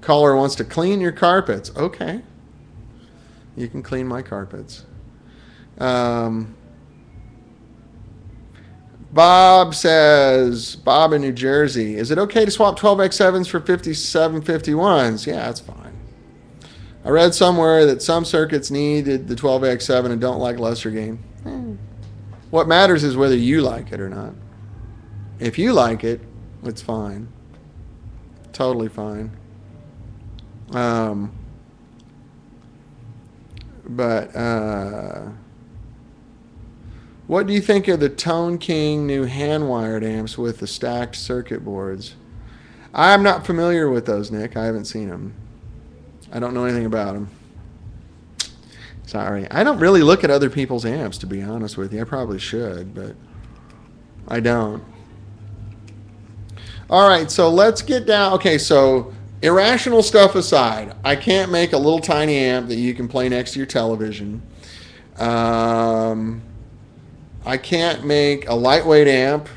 caller wants to clean your carpets. Okay. You can clean my carpets. Um, Bob says, Bob in New Jersey, is it okay to swap twelve A X sevens for fifty-seven fifty-ones? Yeah, that's fine. I read somewhere that some circuits needed the twelve A X seven and don't like lesser gain. What matters is whether you like it or not. If you like it, it's fine. Totally fine. Um, but uh, what do you think of the Tone King new hand-wired amps with the stacked circuit boards? I'm not familiar with those, Nick. I haven't seen them. I don't know anything about them. Sorry. I don't really look at other people's amps, to be honest with you. I probably should, but I don't. All right, so let's get down. Okay, so irrational stuff aside, I can't make a little tiny amp that you can play next to your television. Um, I can't make a lightweight amp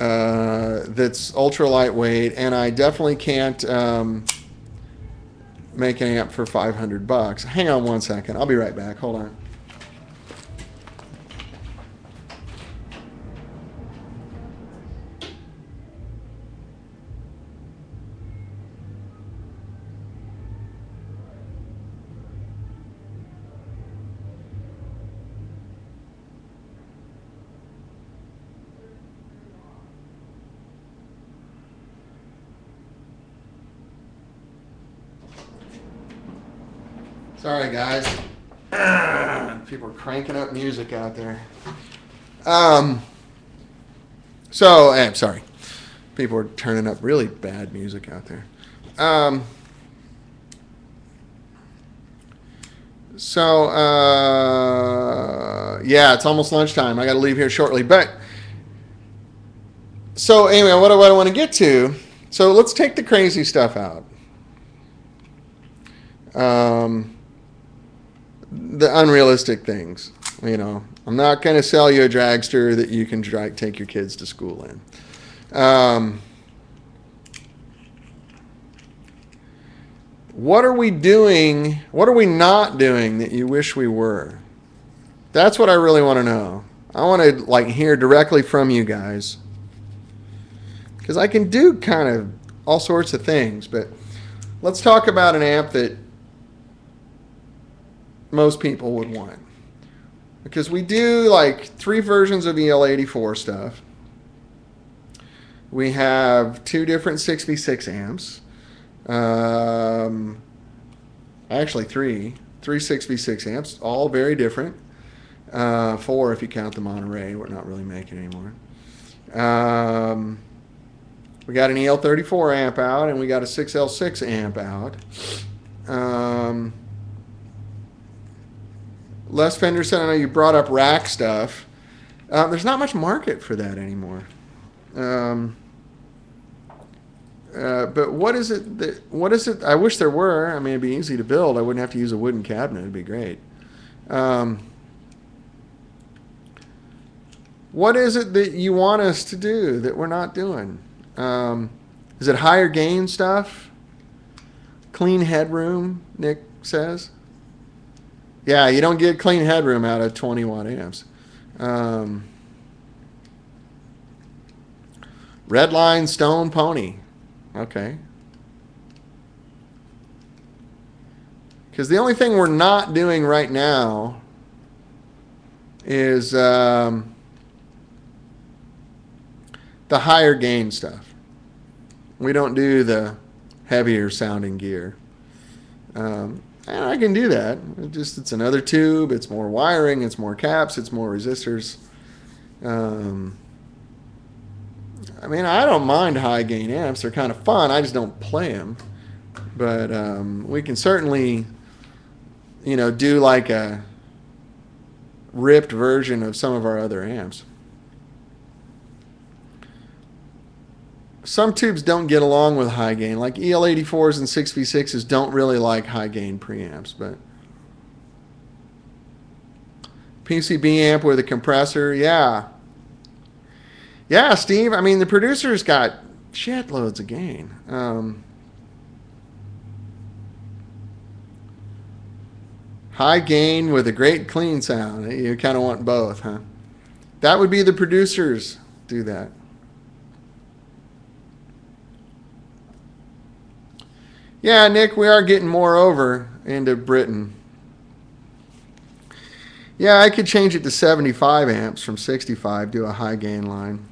uh, that's ultra lightweight, and I definitely can't um, make an amp for five hundred bucks. Hang on one second. I'll be right back. Hold on. Sorry, guys. People are cranking up music out there. Um, so, I'm sorry. People are turning up really bad music out there. Um, so, uh, yeah, it's almost lunchtime. I got to leave here shortly. But, so anyway, what do I want to get to? So, let's take the crazy stuff out. Um... The unrealistic things, you know. I'm not going to sell you a dragster that you can drag, take your kids to school in. Um, what are we doing? What are we not doing that you wish we were? That's what I really want to know. I want to like hear directly from you guys, because I can do kind of all sorts of things. But let's talk about an amp that most people would want, because we do like three versions of E L eighty-four stuff. We have two different sixty-six amps, um, actually three, three sixty-six amps, all very different. Uh, four if you count the Monterey, we're not really making anymore. Um, we got an E L thirty-four amp out, and we got a six L six amp out. Um, Les Fender said, I know you brought up rack stuff. Uh, there's not much market for that anymore. Um, uh, but what is it that, what is it? I wish there were. I mean, it'd be easy to build. I wouldn't have to use a wooden cabinet. It'd be great. Um, what is it that you want us to do that we're not doing? Um, is it higher gain stuff? Clean headroom, Nick says. Yeah, you don't get clean headroom out of twenty watt amps. Um, Redline Stone Pony. Okay. Because the only thing we're not doing right now is um, the higher gain stuff. We don't do the heavier sounding gear. Um, And I can do that. It just it's another tube. It's more wiring. It's more caps. It's more resistors. Um, I mean, I don't mind high gain amps. They're kind of fun. I just don't play them. But um, we can certainly, you know, do like a ripped version of some of our other amps. Some tubes don't get along with high gain, like E L eighty-fours and six V sixes don't really like high gain preamps. But P C B amp with a compressor, yeah. Yeah, Steve, I mean, the producer's got shit loads of gain. Um, high gain with a great clean sound. You kind of want both, huh? That would be the producers do that. Yeah, Nick, we are getting more over into Britain. Yeah, I could change it to seventy-five amps from sixty-five, do a high gain line.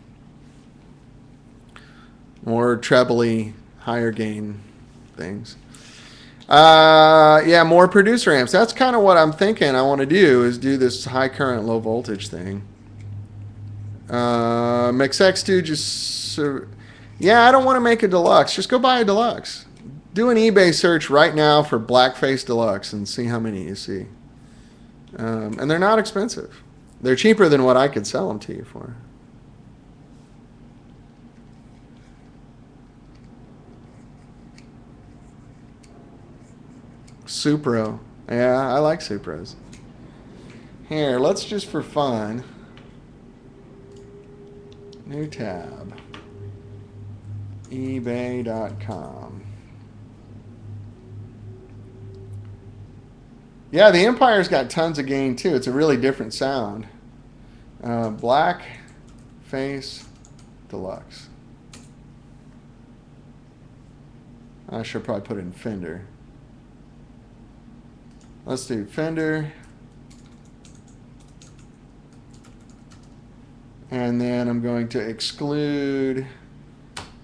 More trebly, higher gain things. Uh, yeah, more producer amps. That's kind of what I'm thinking I want to do, is do this high current, low voltage thing. Uh, MixX dude, just... Yeah, I don't want to make a deluxe. Just go buy a deluxe. Do an eBay search right now for Blackface Deluxe and see how many you see. Um, and they're not expensive. They're cheaper than what I could sell them to you for. Supro. Yeah, I like Supros. Here, let's just for fun. New tab. eBay dot com. Yeah, the Empire's got tons of gain too. It's a really different sound. Uh, Black Face Deluxe. I should probably put in Fender. Let's do Fender. And then I'm going to exclude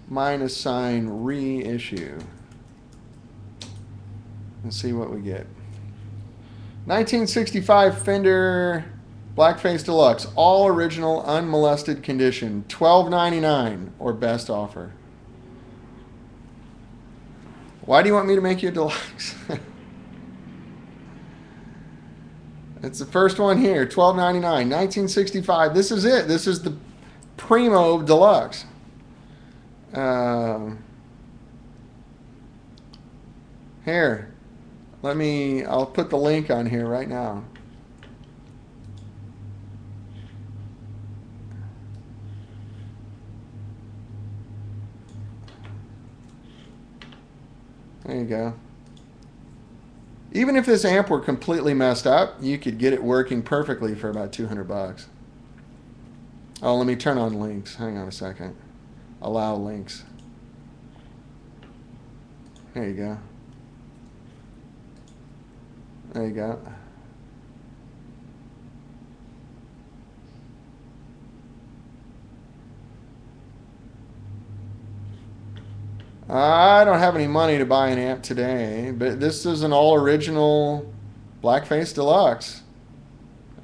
minus sign reissue. And see what we get. nineteen sixty-five Fender Blackface Deluxe. All original, unmolested condition. twelve ninety-nine or best offer. Why do you want me to make you a deluxe? It's the first one here, twelve ninety-nine, nineteen sixty-five. This is it. This is the primo of deluxe. Um, here, let me. I'll put the link on here right now. There you go. Even if this amp were completely messed up, you could get it working perfectly for about two hundred bucks. Oh, let me turn on links. Hang on a second. Allow links. There you go. There you go. I don't have any money to buy an amp today, but this is an all-original Blackface Deluxe.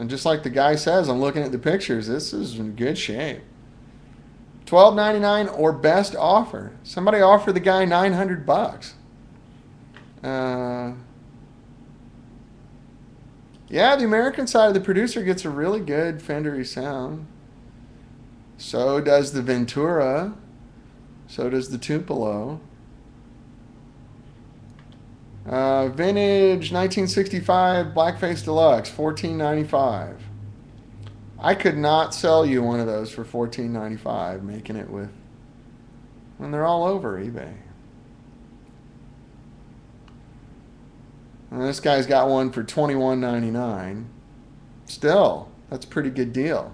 And just like the guy says, I'm looking at the pictures, this is in good shape. twelve ninety-nine or best offer. Somebody offered the guy nine hundred bucks. Uh, yeah, the American side of the producer gets a really good Fendery sound. So does the Ventura. So does the Tupelo. Uh, vintage nineteen sixty-five Blackface Deluxe, fourteen ninety-five. I could not sell you one of those for fourteen ninety-five, making it with when they're all over eBay. And this guy's got one for twenty-one ninety-nine. Still, that's a pretty good deal.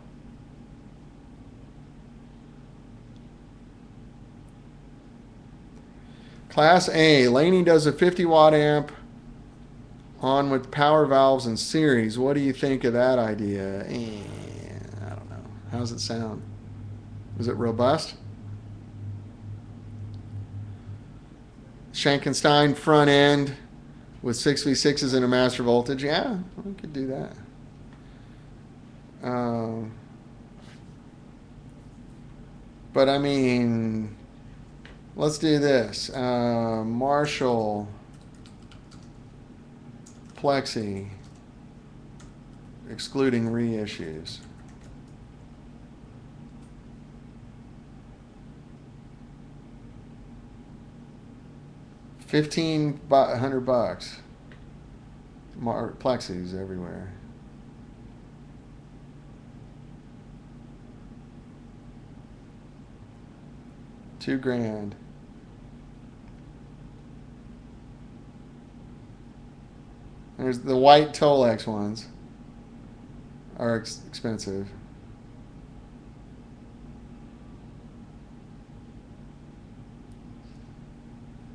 Class A, Laney does a fifty watt amp on with power valves and series. What do you think of that idea? Eh, I don't know. How's it sound? Is it robust? Shankenstein front end with six V sixes and a master voltage. Yeah, we could do that. Um, but I mean... Let's do this. Uh, Marshall Plexi, excluding reissues. Fifteen hundred bucks. Mar Plexis everywhere. Two grand. There's the white Tolex ones are ex expensive.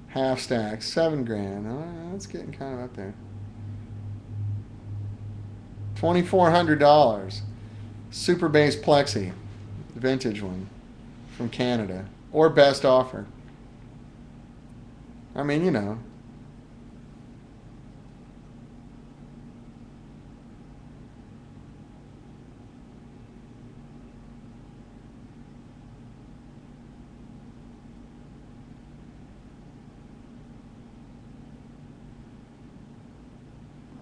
Half stack, seven grand. Oh, that's getting kind of up there. twenty-four hundred dollars. Super Bass Plexi, the vintage one from Canada, or best offer. I mean, you know.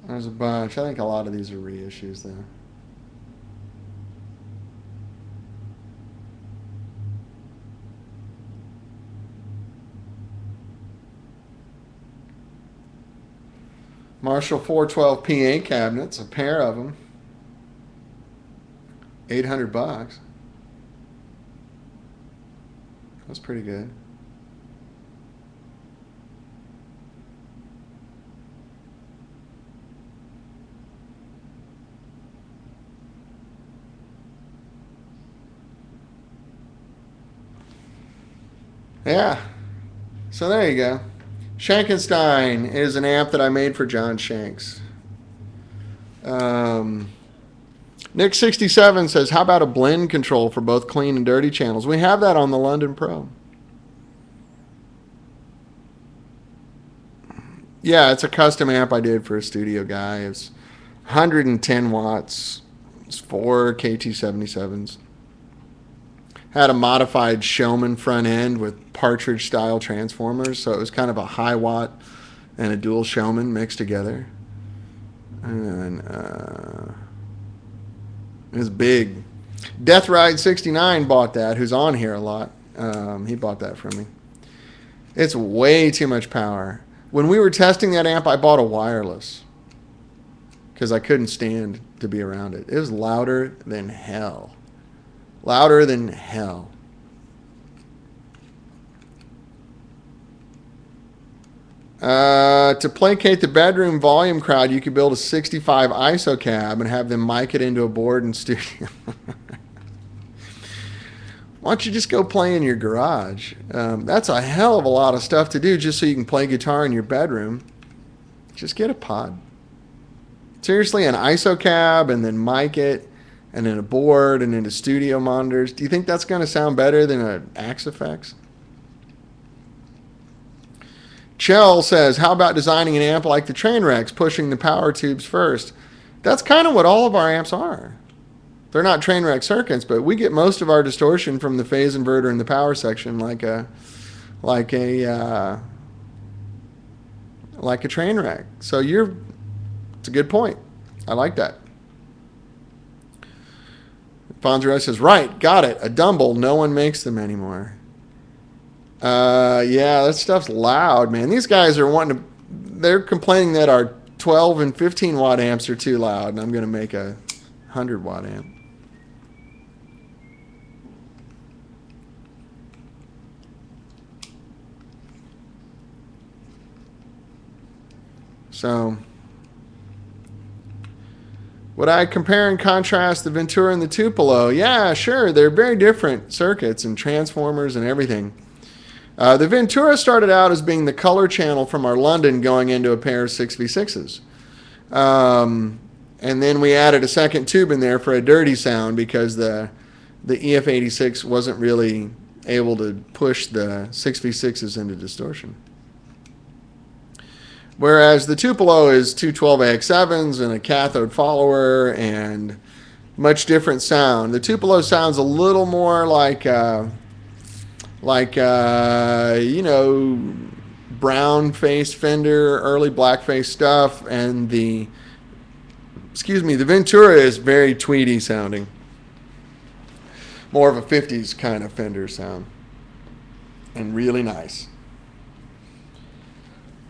There's a bunch. I think a lot of these are reissues, though. Marshall four twelve P A cabinets, a pair of them. eight hundred bucks. That's pretty good. Yeah, so there you go. Shankenstein is an amp that I made for John Shanks. Um, Nick sixty-seven says, how about a blend control for both clean and dirty channels? We have that on the London Pro. Yeah, it's a custom amp I did for a studio guy. It's one hundred ten watts. It's four K T seventy-sevens. Had a modified Showman front end with Partridge style transformers, so it was kind of a high watt and a dual Showman mixed together. And uh, it was big. Deathride sixty-nine bought that, who's on here a lot. Um, he bought that from me. It's way too much power. When we were testing that amp, I bought a wireless because I couldn't stand to be around it. It was louder than hell. Louder than hell. Uh, to placate the bedroom volume crowd, you could build a sixty-five I S O cab and have them mic it into a board in studio. Why don't you just go play in your garage? Um, that's a hell of a lot of stuff to do just so you can play guitar in your bedroom. Just get a pod. Seriously, an I S O cab and then mic it. And then a board and into studio monitors. Do you think that's going to sound better than an Axe F X? Chell says, how about designing an amp like the Train Wrecks, pushing the power tubes first? That's kind of what all of our amps are. They're not Train Wreck circuits, but we get most of our distortion from the phase inverter in the power section, like a, like a, uh, like a Train Wreck. So you're, it's a good point. I like that. Fonzero says, right, got it. A Dumble, no one makes them anymore. Uh, yeah, that stuff's loud, man. These guys are wanting to, they're complaining that our twelve and fifteen watt amps are too loud, and I'm going to make a one hundred watt amp. So... would I compare and contrast the Ventura and the Tupelo? Yeah, sure. They're very different circuits and transformers and everything. Uh, the Ventura started out as being the color channel from our London going into a pair of six V sixes. Um, and then we added a second tube in there for a dirty sound because the, the E F eighty-six wasn't really able to push the six V sixes into distortion. Whereas the Tupelo is two twelve A X sevens and a cathode follower and much different sound. The Tupelo sounds a little more like, uh, like uh, you know, brown-faced Fender, early black-faced stuff, and the, excuse me, the Ventura is very tweedy sounding. More of a fifties kind of Fender sound. And really nice.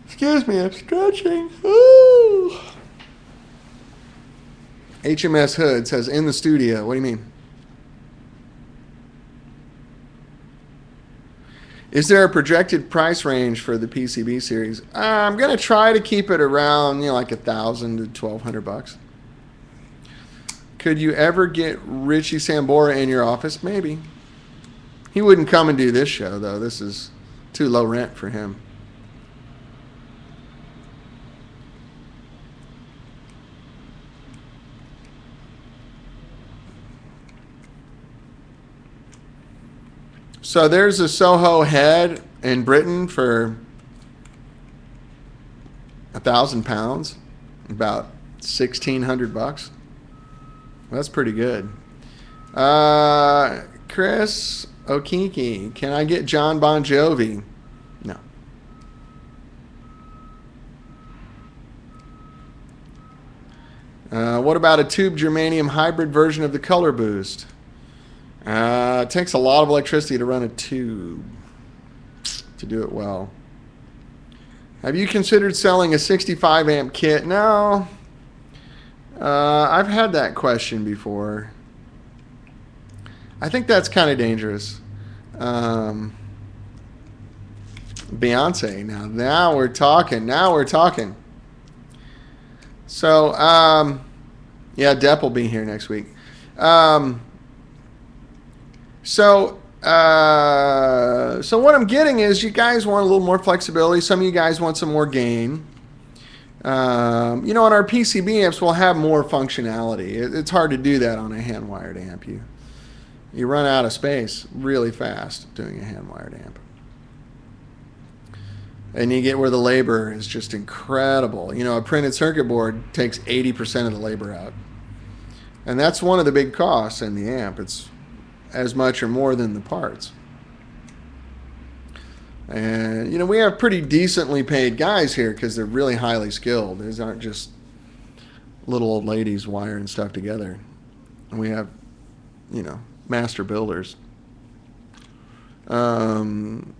Excuse me, I'm stretching. Ooh. H M S Hood says, in the studio. What do you mean? Is there a projected price range for the P C B series? Uh, I'm going to try to keep it around, you know, like a thousand to twelve hundred bucks. Could you ever get Richie Sambora in your office? Maybe. He wouldn't come and do this show, though. This is too low rent for him. So there's a Soho head in Britain for a thousand pounds, about sixteen hundred bucks. Well, that's pretty good. Uh, Chris Okiki, can I get John Bon Jovi? No. Uh, what about a tube germanium hybrid version of the Color Boost? Uh, it takes a lot of electricity to run a tube to do it well. Have you considered selling a sixty-five amp kit? No. Uh, I've had that question before. I think that's kind of dangerous. Um, Beyonce. Now, now we're talking. Now we're talking. So, um, yeah, Depp will be here next week. Um, so, uh, so what I'm getting is you guys want a little more flexibility. Some of you guys want some more gain. Um, you know, on our P C B amps, we'll have more functionality. It, it's hard to do that on a hand-wired amp. You, you run out of space really fast doing a hand-wired amp. And you get where the labor is just incredible. You know, a printed circuit board takes eighty percent of the labor out. And that's one of the big costs in the amp. It's as much or more than the parts. And, you know, we have pretty decently paid guys here because they're really highly skilled. These aren't just little old ladies wiring stuff together. And we have, you know, master builders. Um...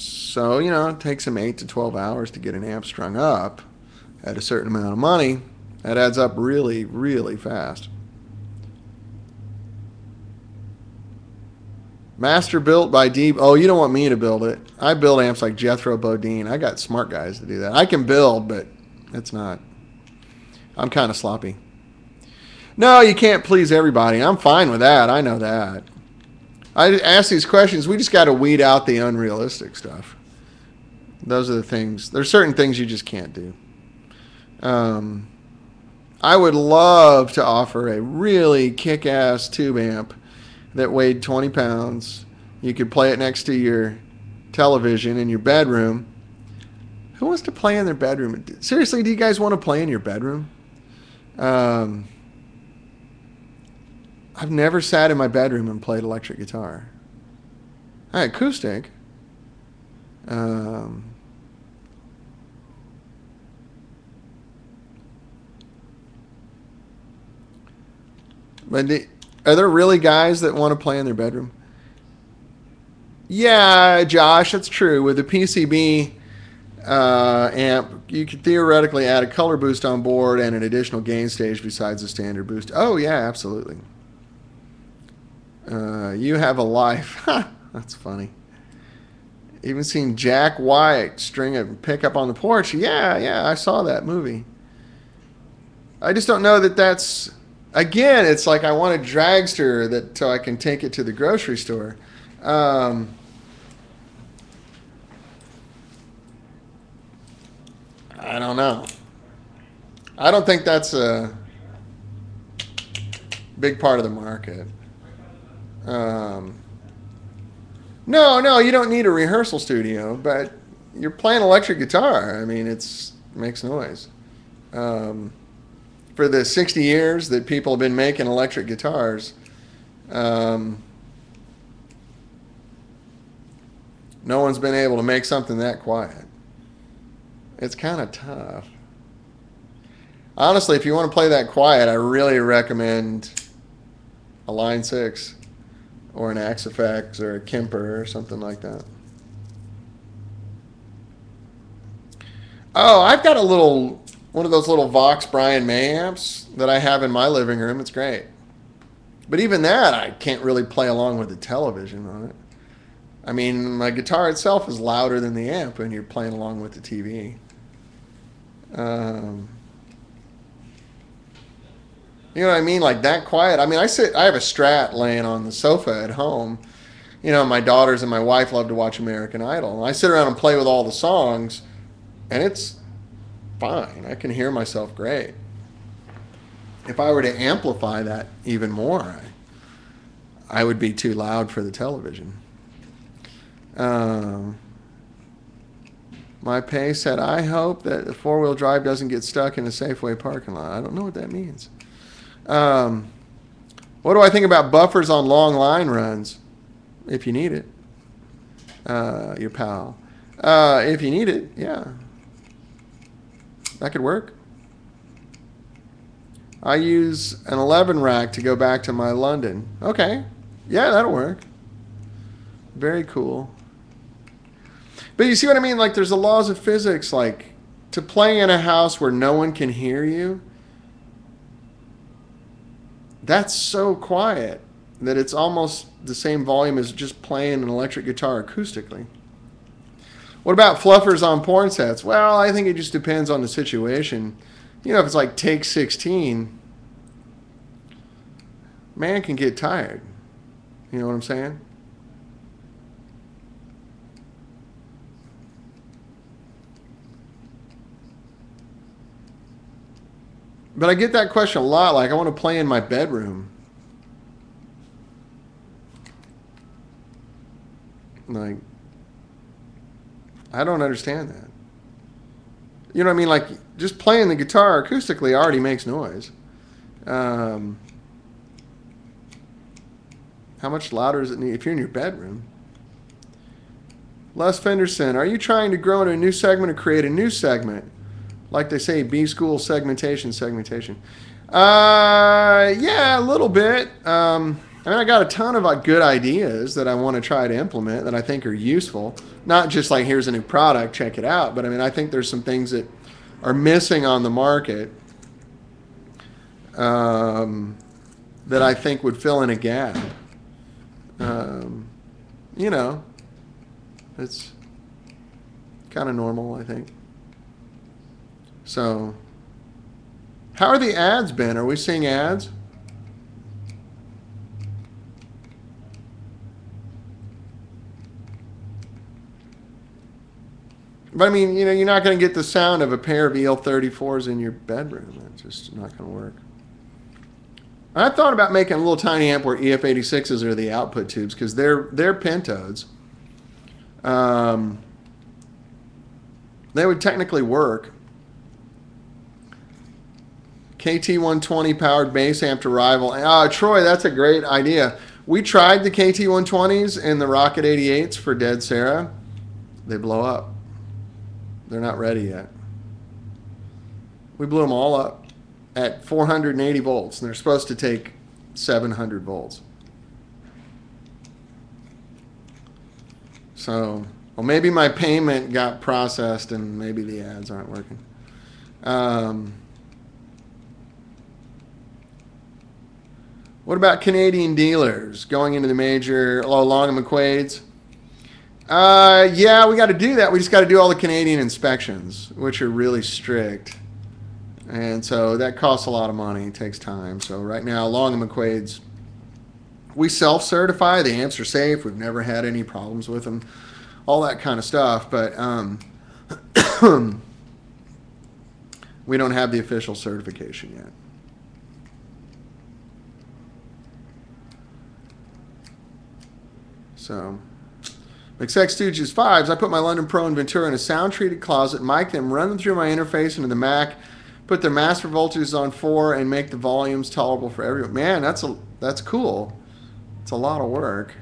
So, you know, it takes them eight to twelve hours to get an amp strung up at a certain amount of money. That adds up really, really fast. Master built by Deep. Oh, you don't want me to build it. I build amps like Jethro Bodine. I got smart guys to do that. I can build, but it's not. I'm kind of sloppy. No, you can't please everybody. I'm fine with that. I know that. I ask these questions. We just got to weed out the unrealistic stuff. Those are the things. There's certain things you just can't do. Um, I would love to offer a really kick-ass tube amp that weighed twenty pounds. You could play it next to your television in your bedroom. Who wants to play in their bedroom? Seriously, do you guys want to play in your bedroom? Um... I've never sat in my bedroom and played electric guitar. I had acoustic. Um, but the, are there really guys that want to play in their bedroom? Yeah, Josh, that's true. With a P C B uh, amp, you could theoretically add a color boost on board and an additional gain stage besides the standard boost. Oh, yeah, absolutely. Uh, you have a life. That's funny. Even seen Jack White string a pickup on the porch. Yeah, yeah, I saw that movie. I just don't know that that's... Again, it's like I want a dragster that so I can take it to the grocery store. Um, I don't know. I don't think that's a big part of the market. Um, no, no, you don't need a rehearsal studio, but you're playing electric guitar. I mean, it's makes noise. Um, for the sixty years that people have been making electric guitars, um, no one's been able to make something that quiet. It's kind of tough. Honestly, if you want to play that quiet, I really recommend a Line six. Or an Axe F X or a Kemper or something like that. Oh, I've got a little, one of those little Vox Brian May amps that I have in my living room. It's great. But even that, I can't really play along with the television on it. I mean, my guitar itself is louder than the amp when you're playing along with the T V. Um... You know what I mean? Like that quiet. I mean, I sit. I have a Strat laying on the sofa at home. You know, my daughters and my wife love to watch American Idol. And I sit around and play with all the songs, and it's fine. I can hear myself great. If I were to amplify that even more, I, I would be too loud for the television. Um, my pay said, I hope that the four-wheel drive doesn't get stuck in a Safeway parking lot. I don't know what that means. Um, what do I think about buffers on long line runs? If you need it, uh, your pal. Uh, if you need it, yeah, that could work. I use an eleven rack to go back to my London. Okay, yeah, that'll work. Very cool. But you see what I mean? Like, there's the laws of physics. Like, to play in a house where no one can hear you. That's so quiet. that it's almost the same volume as just playing an electric guitar acoustically. What about fluffers on porn sets? Well, I think it just depends on the situation. You know, if it's like take sixteen, man can get tired. You know what I'm saying? But I get that question a lot, like I want to play in my bedroom. Like, I don't understand that. You know what I mean? Like, just playing the guitar acoustically already makes noise. Um, how much louder does it need if you're in your bedroom? Les Fenderson, are you trying to grow into a new segment or create a new segment? Like they say, B-school segmentation, segmentation. Uh, yeah, a little bit. Um, I mean, I got a ton of good ideas that I want to try to implement that I think are useful. Not just like, here's a new product, check it out. But I mean, I think there's some things that are missing on the market um, that I think would fill in a gap. Um, you know, it's kind of normal, I think. So, how are the ads been? Are we seeing ads? But I mean, you know, you're not going to get the sound of a pair of E L thirty-fours in your bedroom. That's just not going to work. I thought about making a little tiny amp where E F eighty-sixes are the output tubes because they're they're pentodes. Um, they would technically work. K T one twenty powered bass amp to rival. Uh, Troy, that's a great idea. We tried the K T one twenties and the Rocket eighty-eights for Dead Sarah. They blow up. They're not ready yet. We blew them all up at four hundred eighty volts, and they're supposed to take seven hundred volts. So, well, maybe my payment got processed, and maybe the ads aren't working. Um... What about Canadian dealers going into the major, oh, Long and McQuaid's? Uh, yeah, we got to do that. We just got to do all the Canadian inspections, which are really strict. And so that costs a lot of money. It takes time. So right now, Long and McQuaid's, we self-certify. The amps are safe. We've never had any problems with them, all that kind of stuff. But um, we don't have the official certification yet. So, McSex Stooges fives, I put my London Pro and Ventura in a sound-treated closet, mic them, run them through my interface into the Mac, put their master voltages on four, and make the volumes tolerable for everyone. Man, that's a, that's cool. It's a lot of work.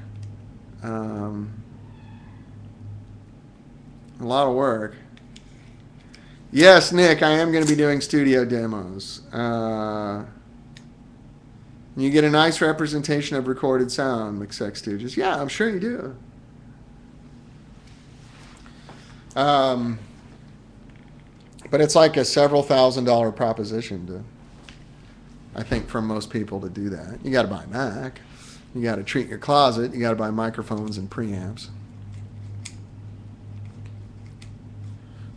Um, a lot of work. Yes, Nick, I am going to be doing studio demos. Uh... You get a nice representation of recorded sound, McSex Stooges. Yeah, I'm sure you do. Um, but it's like a several thousand dollar proposition to, I think, from most people to do that. You got to buy a Mac. You got to treat your closet. You got to buy microphones and preamps.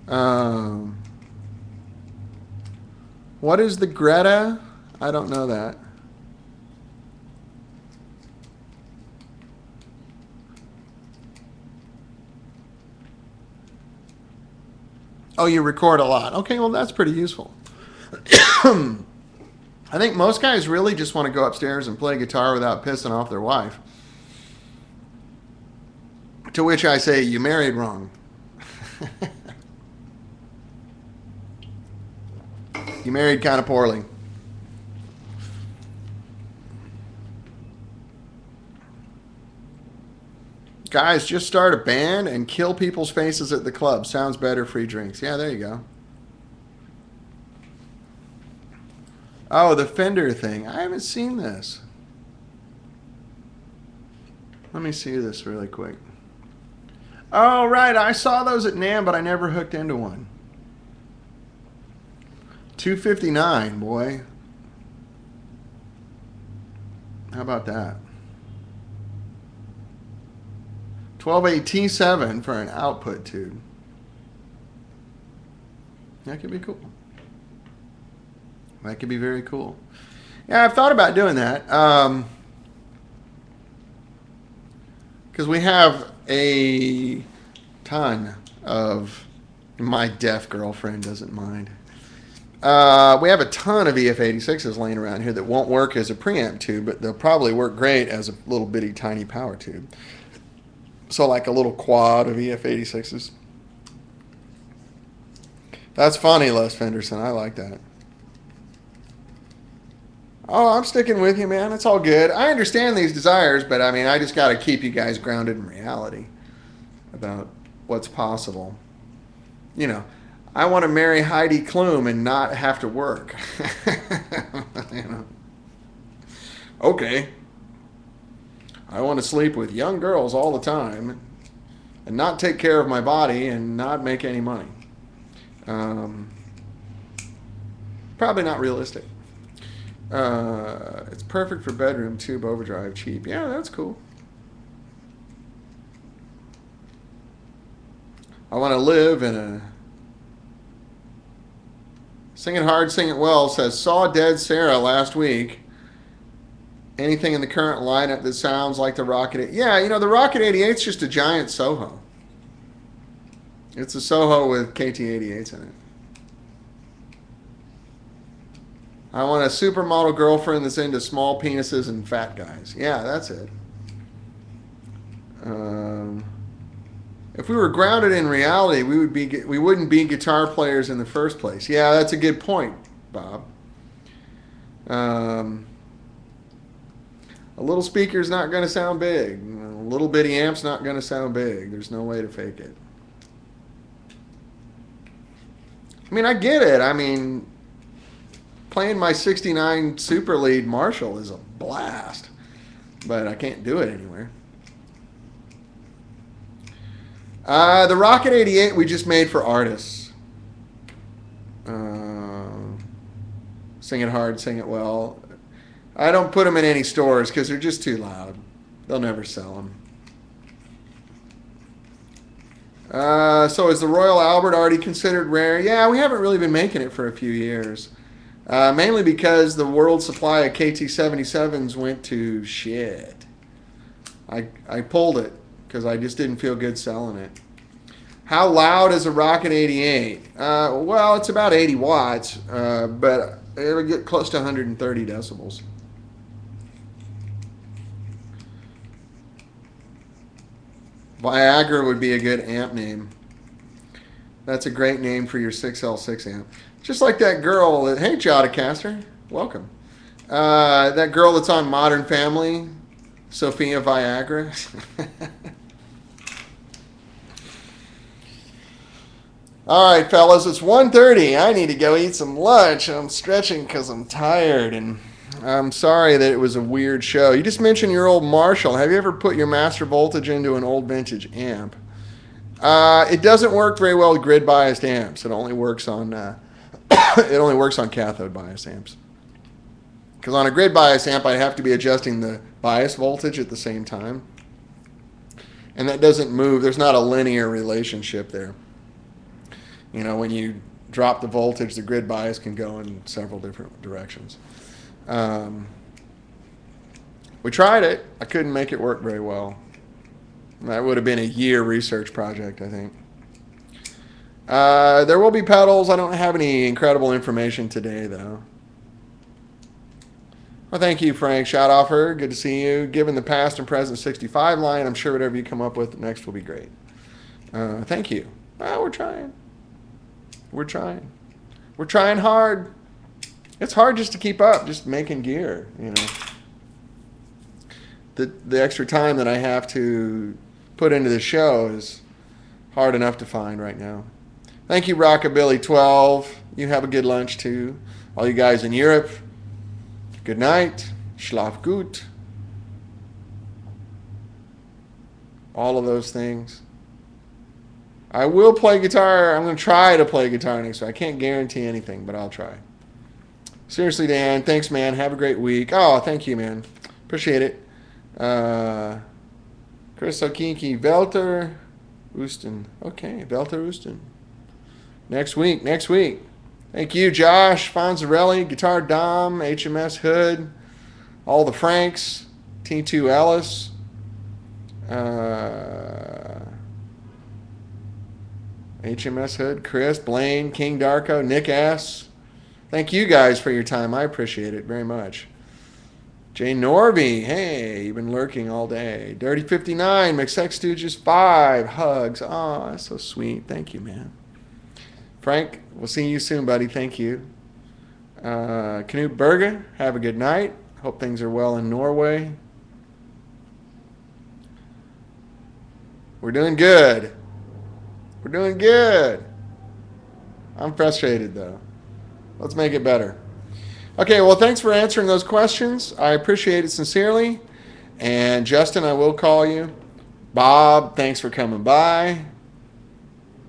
Um, what is the Greta? I don't know that. Oh, you record a lot. Okay, well, that's pretty useful. I think most guys really just want to go upstairs and play guitar without pissing off their wife. To which I say, you married wrong. You married kind of poorly. Guys, just start a band and kill people's faces at the club. Sounds better, free drinks. Yeah, there you go. Oh, the Fender thing. I haven't seen this. Let me see this really quick. Oh, right. I saw those at NAMM, but I never hooked into one. two fifty-nine, boy. How about that? twelve A T seven for an output tube. That could be cool. That could be very cool. Yeah, I've thought about doing that. Um, because we have a ton of... My deaf girlfriend doesn't mind. Uh, we have a ton of E F eighty-sixes laying around here that won't work as a preamp tube, but they'll probably work great as a little bitty tiny power tube. So like a little quad of E F eighty-sixes. That's funny, Les Fenderson. I like that. Oh, I'm sticking with you, man. It's all good. I understand these desires, but I mean, I just got to keep you guys grounded in reality about what's possible. You know, I want to marry Heidi Klum and not have to work. You know. Okay. I want to sleep with young girls all the time and not take care of my body and not make any money. Um, probably not realistic. Uh, it's perfect for bedroom tube overdrive, cheap. Yeah, that's cool. I want to live in a... Sing it hard, sing it well, says, saw Dead Sarah last week. Anything in the current lineup that sounds like the Rocket... Yeah, you know, the Rocket eighty-eight's just a giant Soho. It's a Soho with K T eighty-eights in it. I want a supermodel girlfriend that's into small penises and fat guys. Yeah, that's it. Um... If we were grounded in reality, we would be we wouldn't be guitar players in the first place. Yeah, that's a good point, Bob. Um, a little speaker's not going to sound big. A little bitty amp's not going to sound big. There's no way to fake it. I mean, I get it. I mean, playing my sixty-nine Super Lead Marshall is a blast, but I can't do it anywhere. Uh, the Rocket eighty-eight we just made for artists. Uh, sing it hard, sing it well. I don't put them in any stores because they're just too loud. They'll never sell them. Uh, so is the Royal Albert already considered rare? Yeah, we haven't really been making it for a few years. Uh, mainly because the world supply of K T seventy-sevens went to shit. I, I pulled it. Because I just didn't feel good selling it. How loud is a Rocket eighty-eight? Uh, well, it's about eighty watts, uh, but it'll get close to one hundred thirty decibels. Viagra would be a good amp name. That's a great name for your six L six amp. Just like that girl that, hey, Jotacaster, welcome. Uh, that girl that's on Modern Family, Sophia Viagra. All right, fellas, it's one thirty. I need to go eat some lunch. I'm stretching because I'm tired, and I'm sorry that it was a weird show. You just mentioned your old Marshall. Have you ever put your master voltage into an old vintage amp? Uh, it doesn't work very well with grid-biased amps. It only works on uh, it only works on cathode-biased amps. Because on a grid-biased amp, I have to be adjusting the bias voltage at the same time, and that doesn't move. There's not a linear relationship there. You know, when you drop the voltage, the grid bias can go in several different directions. Um, we tried it. I couldn't make it work very well. That would have been a year research project, I think. Uh, there will be pedals. I don't have any incredible information today, though. Well, thank you, Frank. Shout off her. Good to see you. Given the past and present sixty-five line, I'm sure whatever you come up with next will be great. Uh, thank you. Well, we're trying. We're trying. We're trying hard. It's hard just to keep up, just making gear, you know. The the extra time that I have to put into the show is hard enough to find right now. Thank you, Rockabilly twelve. You have a good lunch, too. All you guys in Europe, good night. Schlaf gut. All of those things. I will play guitar. I'm going to try to play guitar next week. I can't guarantee anything, but I'll try. Seriously, Dan. Thanks, man. Have a great week. Oh, thank you, man. Appreciate it. Uh, Crystal Kinky, Velter Houston. Okay, Velter Houston. Next week, next week. Thank you, Josh, Fonzarelli, Guitar Dom, H M S Hood, all the Franks, T two Ellis, uh, H M S Hood, Chris, Blaine, King Darko, Nick S. Thank you guys for your time. I appreciate it very much. Jay Norby, hey, you've been lurking all day. Dirty fifty-nine, McSex Stooges five, hugs. Aw, that's so sweet. Thank you, man. Frank, we'll see you soon, buddy. Thank you. Uh, Knut Berger, have a good night. Hope things are well in Norway. We're doing good. We're doing good. I'm frustrated, though. Let's make it better. Okay, well, thanks for answering those questions. I appreciate it sincerely. And Justin, I will call you. Bob, thanks for coming by.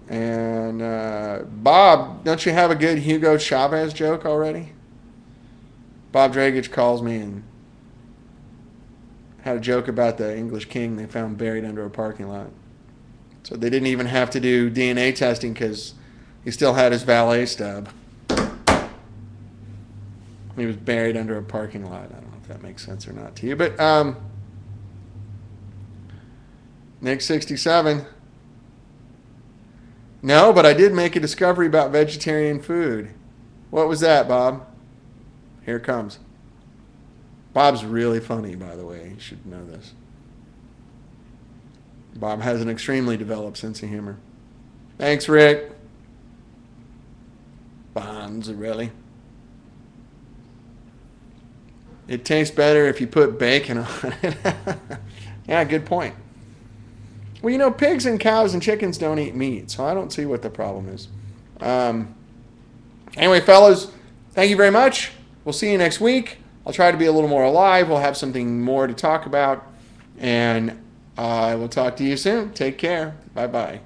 And uh, Bob, don't you have a good Hugo Chavez joke already? Bob Dragic calls me and had a joke about the English king they found buried under a parking lot. So they didn't even have to do D N A testing because he still had his valet stub. He was buried under a parking lot. I don't know if that makes sense or not to you. But um, Nick sixty-seven. No, but I did make a discovery about vegetarian food. What was that, Bob? Here it comes. Bob's really funny, by the way. You should know this. Bob has an extremely developed sense of humor. Thanks, Rick. Bonzarelli. It tastes better if you put bacon on it. Yeah, good point. Well, you know, pigs and cows and chickens don't eat meat, so I don't see what the problem is. Um, anyway, fellas, thank you very much. We'll see you next week. I'll try to be a little more alive. We'll have something more to talk about. And I will talk to you soon. Take care. Bye-bye.